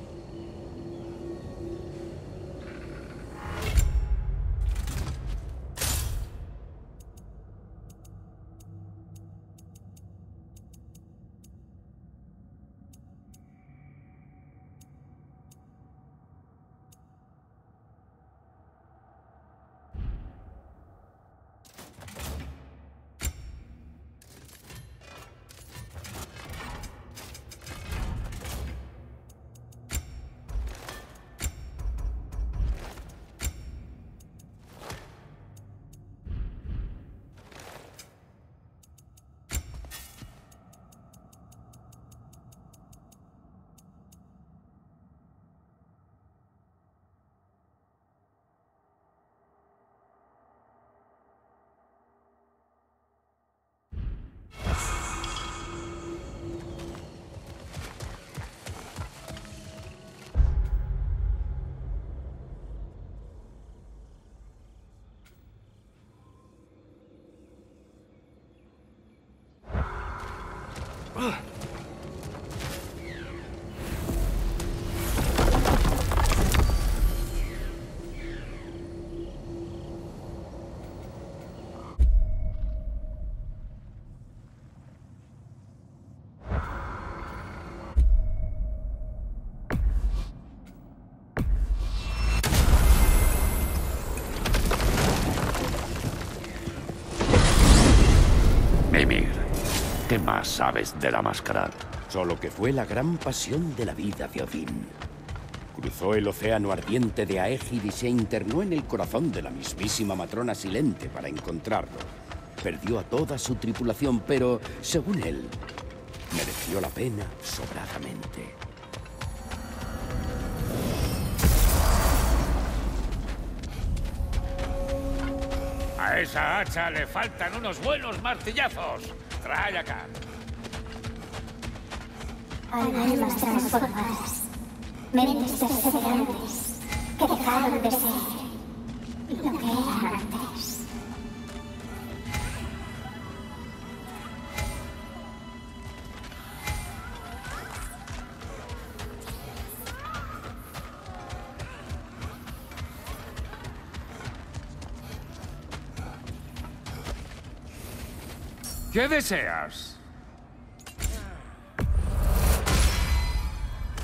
¿Qué más sabes de la máscara? Solo que fue la gran pasión de la vida de Odín. Cruzó el océano ardiente de Aegid y se internó en el corazón de la mismísima matrona silente para encontrarlo. Perdió a toda su tripulación, pero, según él, mereció la pena sobradamente. A esa hacha le faltan unos buenos martillazos. Trae acá. Hay almas transformadas, mentes perseverantes, que dejaron de ser lo que eran antes. ¿Qué deseas?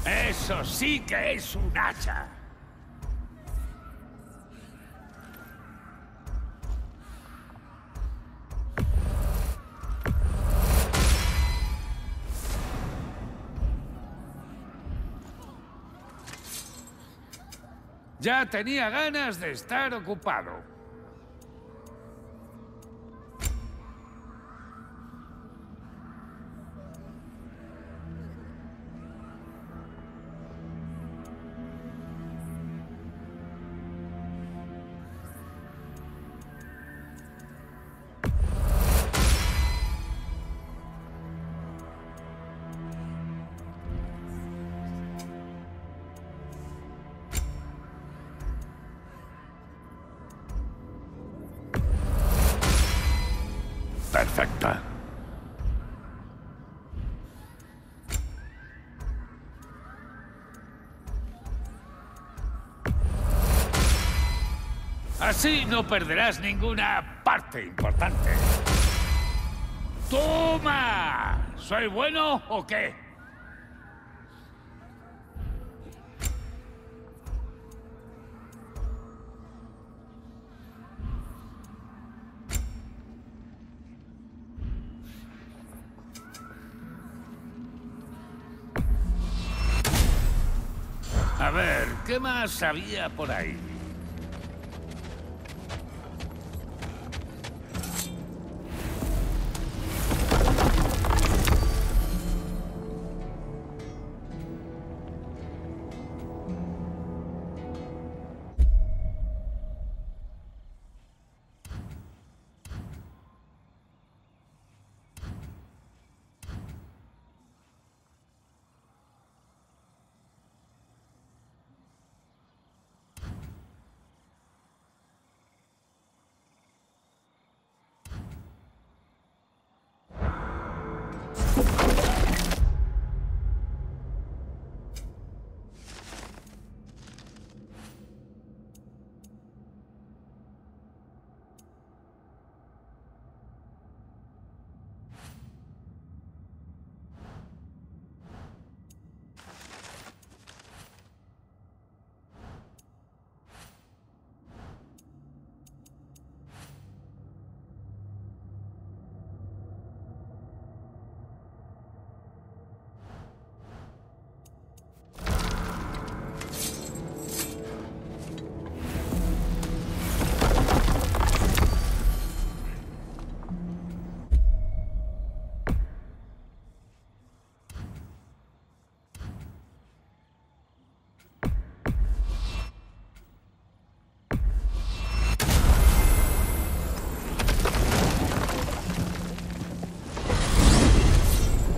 ¡Eso sí que es un hacha! Ya tenía ganas de estar ocupado. Perfecta. Así no perderás ninguna parte importante. ¡Toma! ¿Soy bueno o qué? A ver, ¿qué más había por ahí?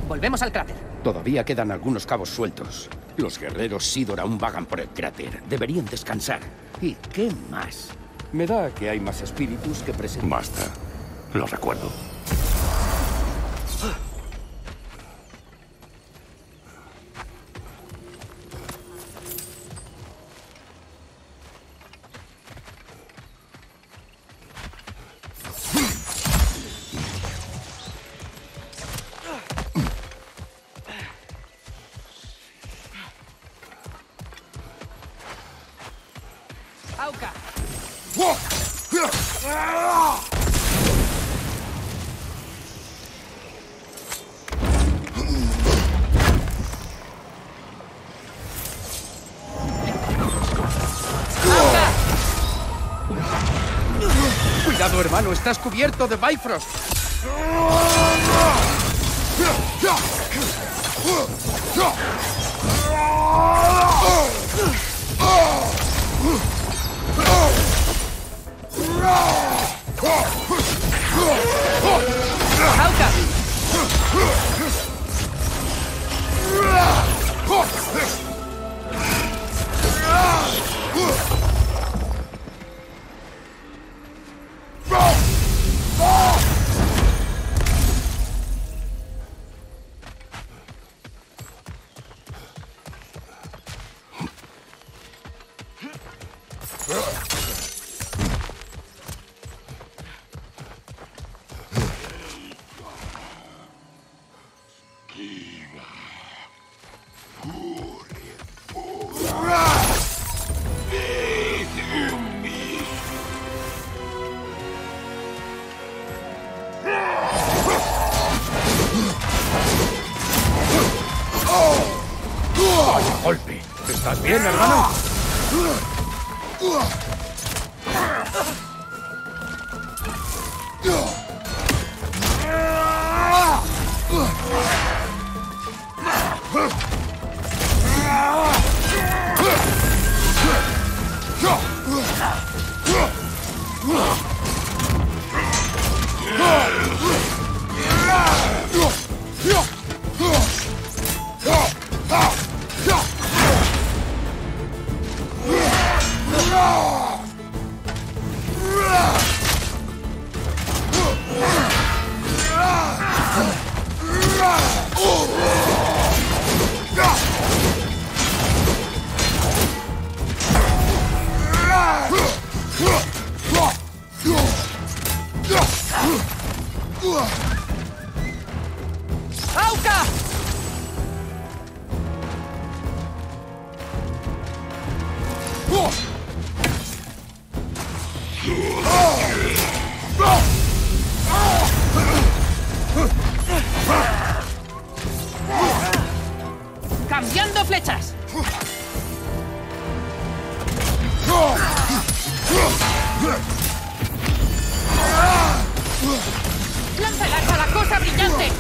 Volvemos al cráter. Todavía quedan algunos cabos sueltos. Los guerreros Sidor aún vagan por el cráter. Deberían descansar. ¿Y qué más? Me da que hay más espíritus que presentan. Basta. Lo recuerdo. Cuidado, hermano, estás cubierto de Bifrost. ¡Alka! Bien, hermano. ¡Cambiando flechas! ¡Lánzalas a la cosa brillante!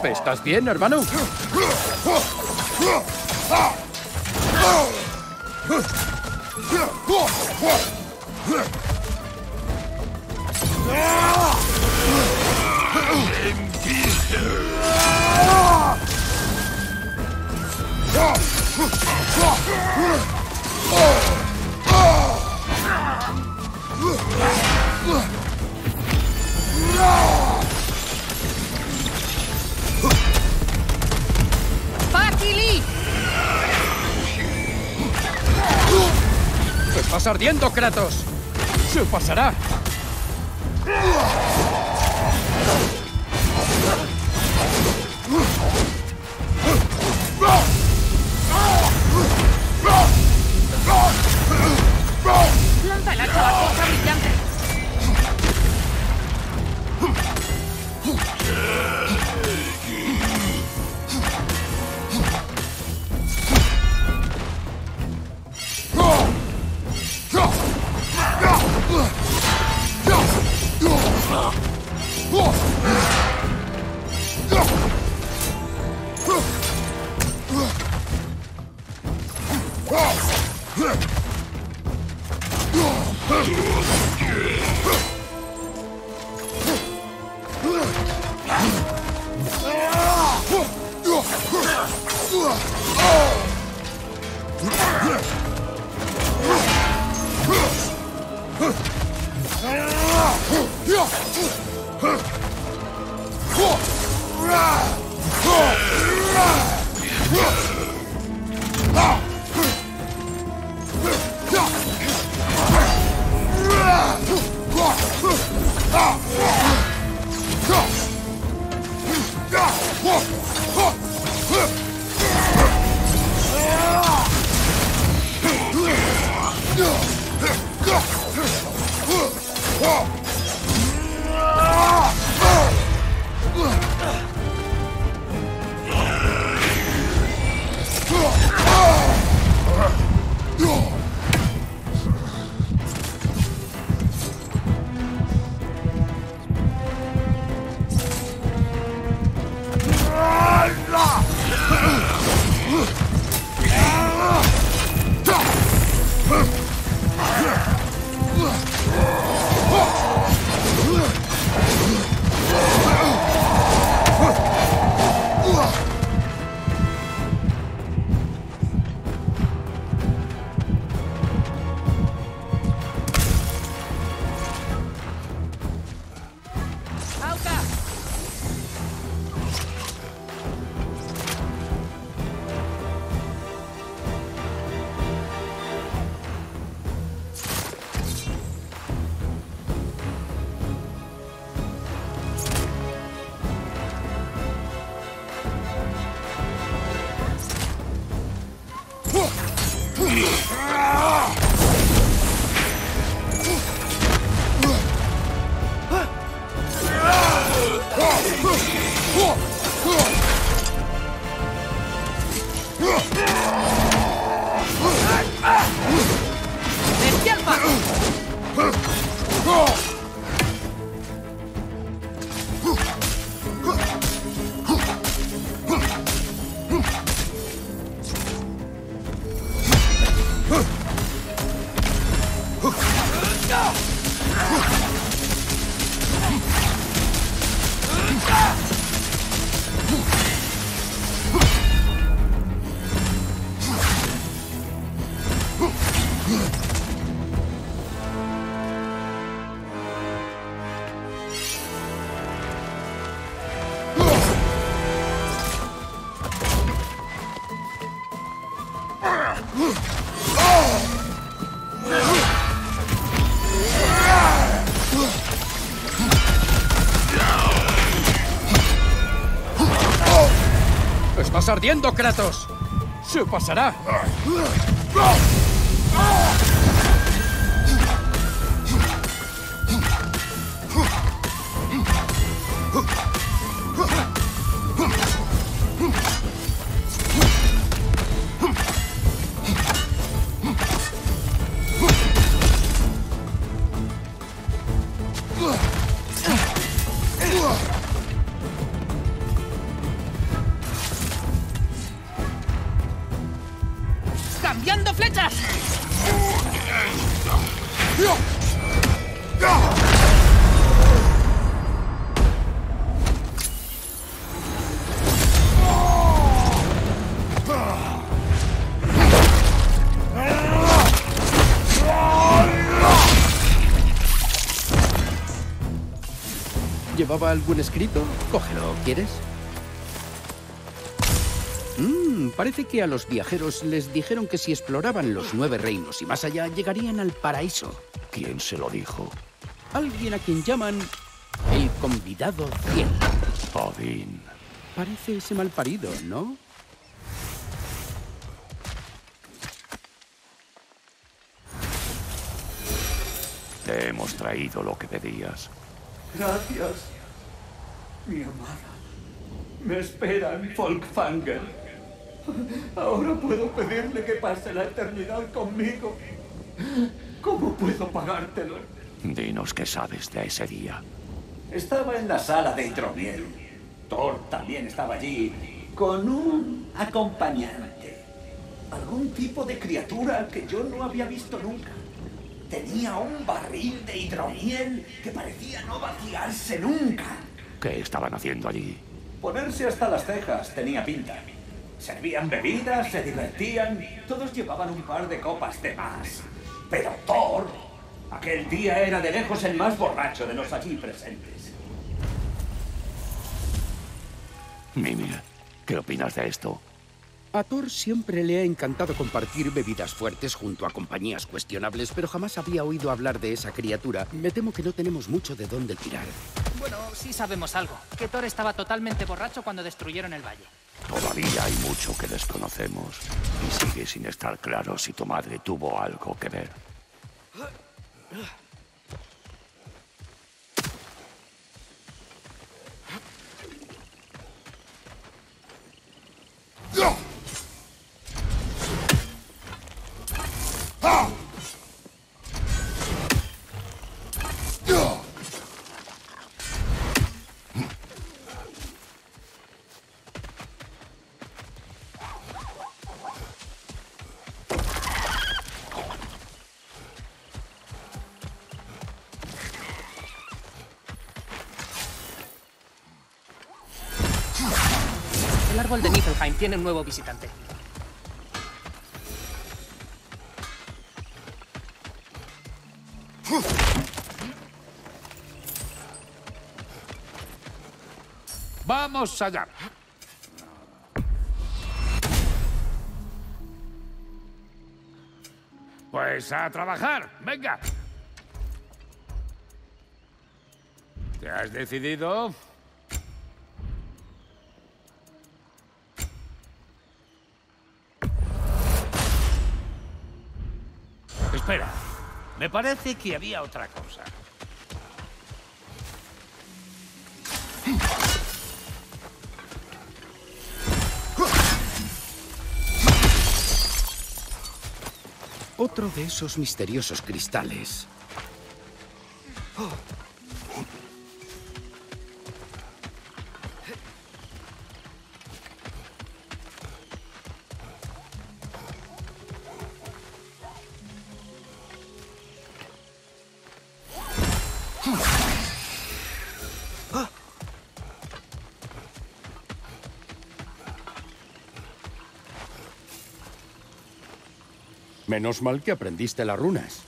¿Estás bien, hermano? ¡Estás ardiendo, Kratos! ¡Se pasará! Planta el hacha bajo otra brillante. ¡Estás ardiendo, Kratos! ¡Se pasará! Llevaba algún escrito. Cógelo, ¿quieres? Mm, parece que a los viajeros les dijeron que si exploraban los nueve reinos y más allá, llegarían al paraíso. ¿Quién se lo dijo? Alguien a quien llaman El convidado cien. Odín. Parece ese malparido, ¿no? Te hemos traído lo que pedías. Gracias, mi amada. Me espera en Folkfanger. Ahora puedo pedirle que pase la eternidad conmigo. ¿Cómo puedo pagártelo? Dinos qué sabes de ese día. Estaba en la sala de hidromiel. Thor también estaba allí, con un acompañante. Algún tipo de criatura que yo no había visto nunca. Tenía un barril de hidromiel que parecía no vaciarse nunca. ¿Qué estaban haciendo allí? Ponerse hasta las cejas, tenía pinta. Servían bebidas, se divertían, todos llevaban un par de copas de más. Pero Thor, aquel día era de lejos el más borracho de los allí presentes. Mimir, ¿qué opinas de esto? A Thor siempre le ha encantado compartir bebidas fuertes junto a compañías cuestionables, pero jamás había oído hablar de esa criatura. Me temo que no tenemos mucho de dónde tirar. Bueno, sí sabemos algo. Que Thor estaba totalmente borracho cuando destruyeron el valle. Todavía hay mucho que desconocemos. Y sigue sin estar claro si tu madre tuvo algo que ver. El de Midgard tiene un nuevo visitante. ¡Vamos allá! Pues a trabajar, venga. ¿Te has decidido? Espera, me parece que había otra cosa. Otro de esos misteriosos cristales. Menos mal que aprendiste las runas.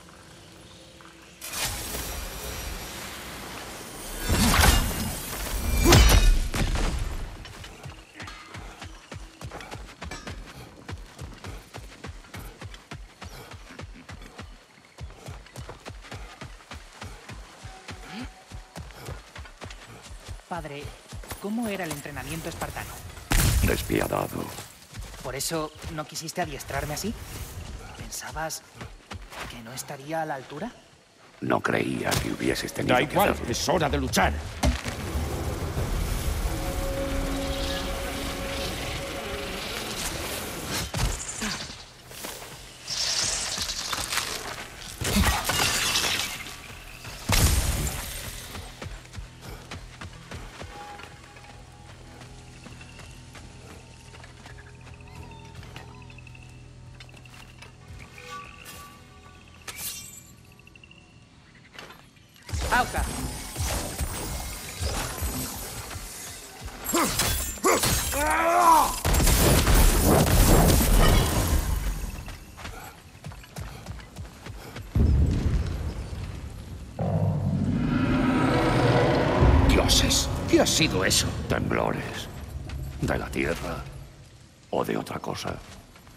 Padre, ¿cómo era el entrenamiento espartano? Despiadado. ¿Por eso no quisiste adiestrarme así? ¿Pensabas que no estaría a la altura? No creía que hubieses tenido que hacerlo. Da igual, es hora de luchar. Elka. Dioses, ¿qué ha sido eso? Temblores. De la tierra. O de otra cosa.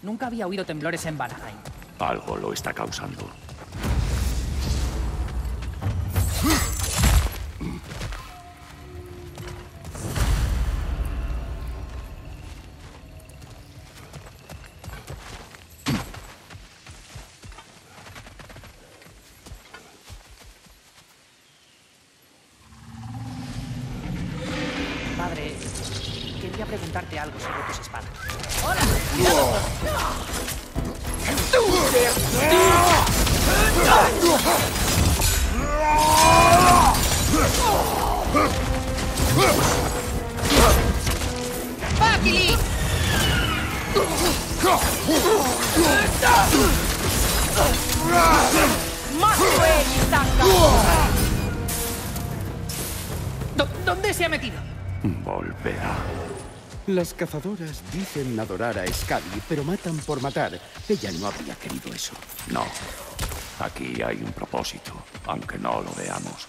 Nunca había oído temblores en Vanaheim. Algo lo está causando. quería preguntarte algo sobre tus espadas. ¡Hola! ¡Fácil! ¡Más fuerte! ¿Dónde se ha metido? Volverá. Las cazadoras dicen adorar a Skadi, pero matan por matar. Ella no habría querido eso. No. Aquí hay un propósito, aunque no lo veamos.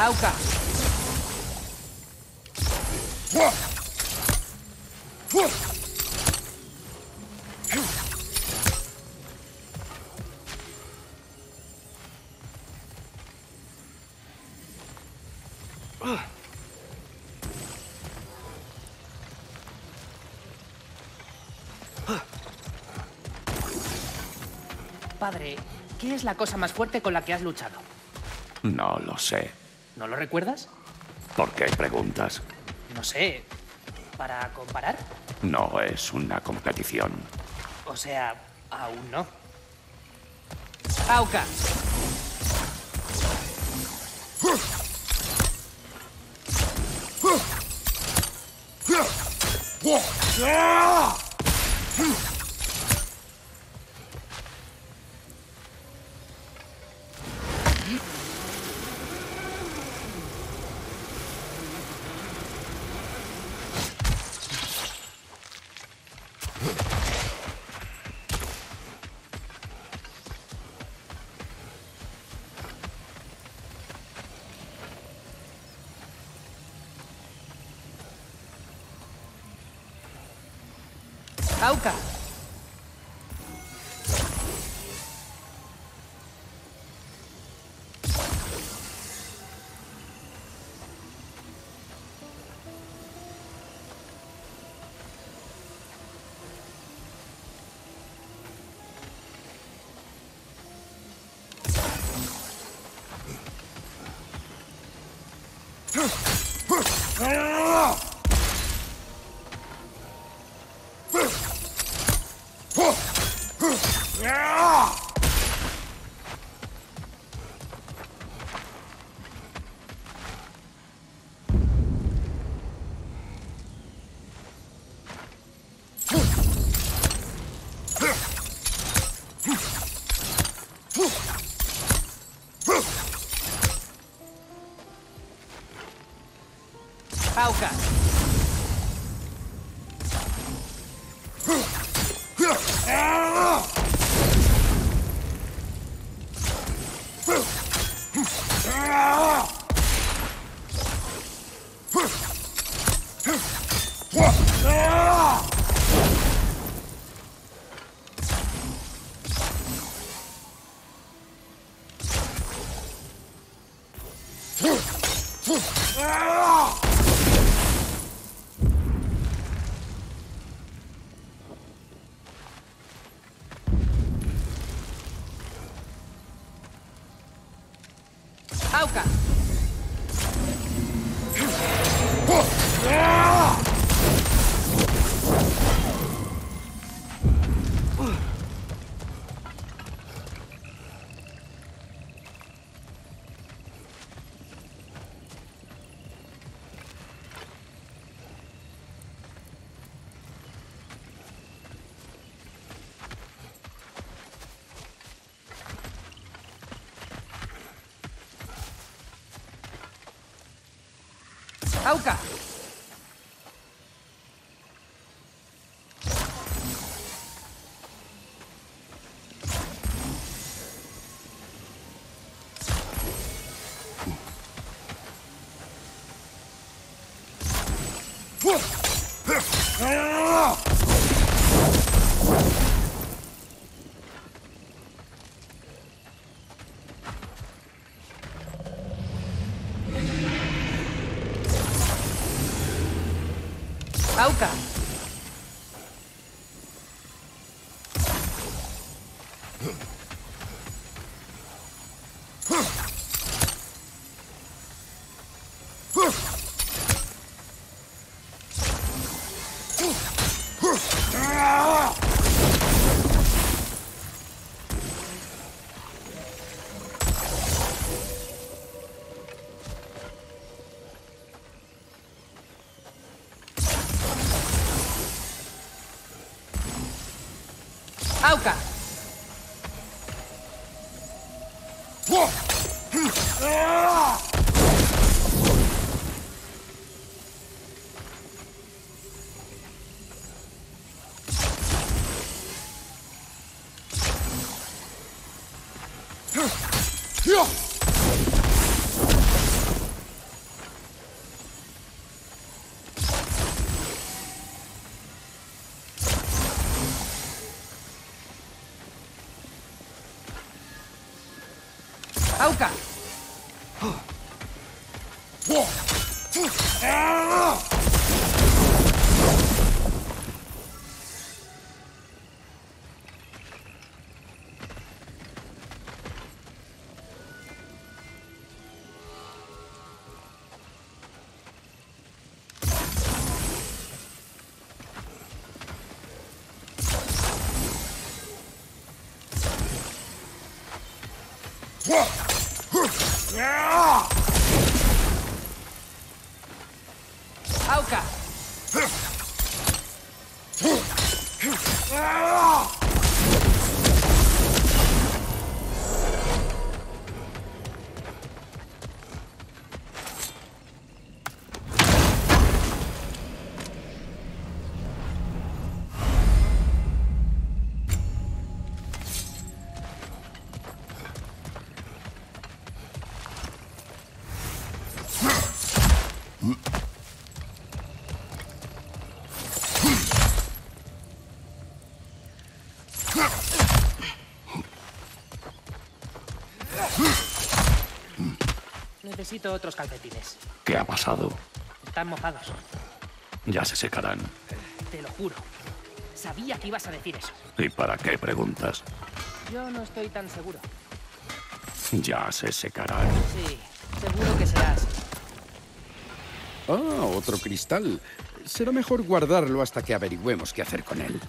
Auka. Padre, ¿qué es la cosa más fuerte con la que has luchado? No lo sé. ¿No lo recuerdas? ¿Por qué preguntas? No sé. ¿Para comparar? No es una competición. O sea, aún no. ¡Auka! Auka. Yeah! aucas. ¡Auca! ¡Auca! ¡Auca! Necesito otros calcetines. ¿Qué ha pasado? Están mojados. Ya se secarán. Te lo juro. Sabía que ibas a decir eso. ¿Y para qué preguntas? Yo no estoy tan seguro. Ya se secarán. Sí, seguro que será así. Ah, otro cristal. Será mejor guardarlo hasta que averigüemos qué hacer con él.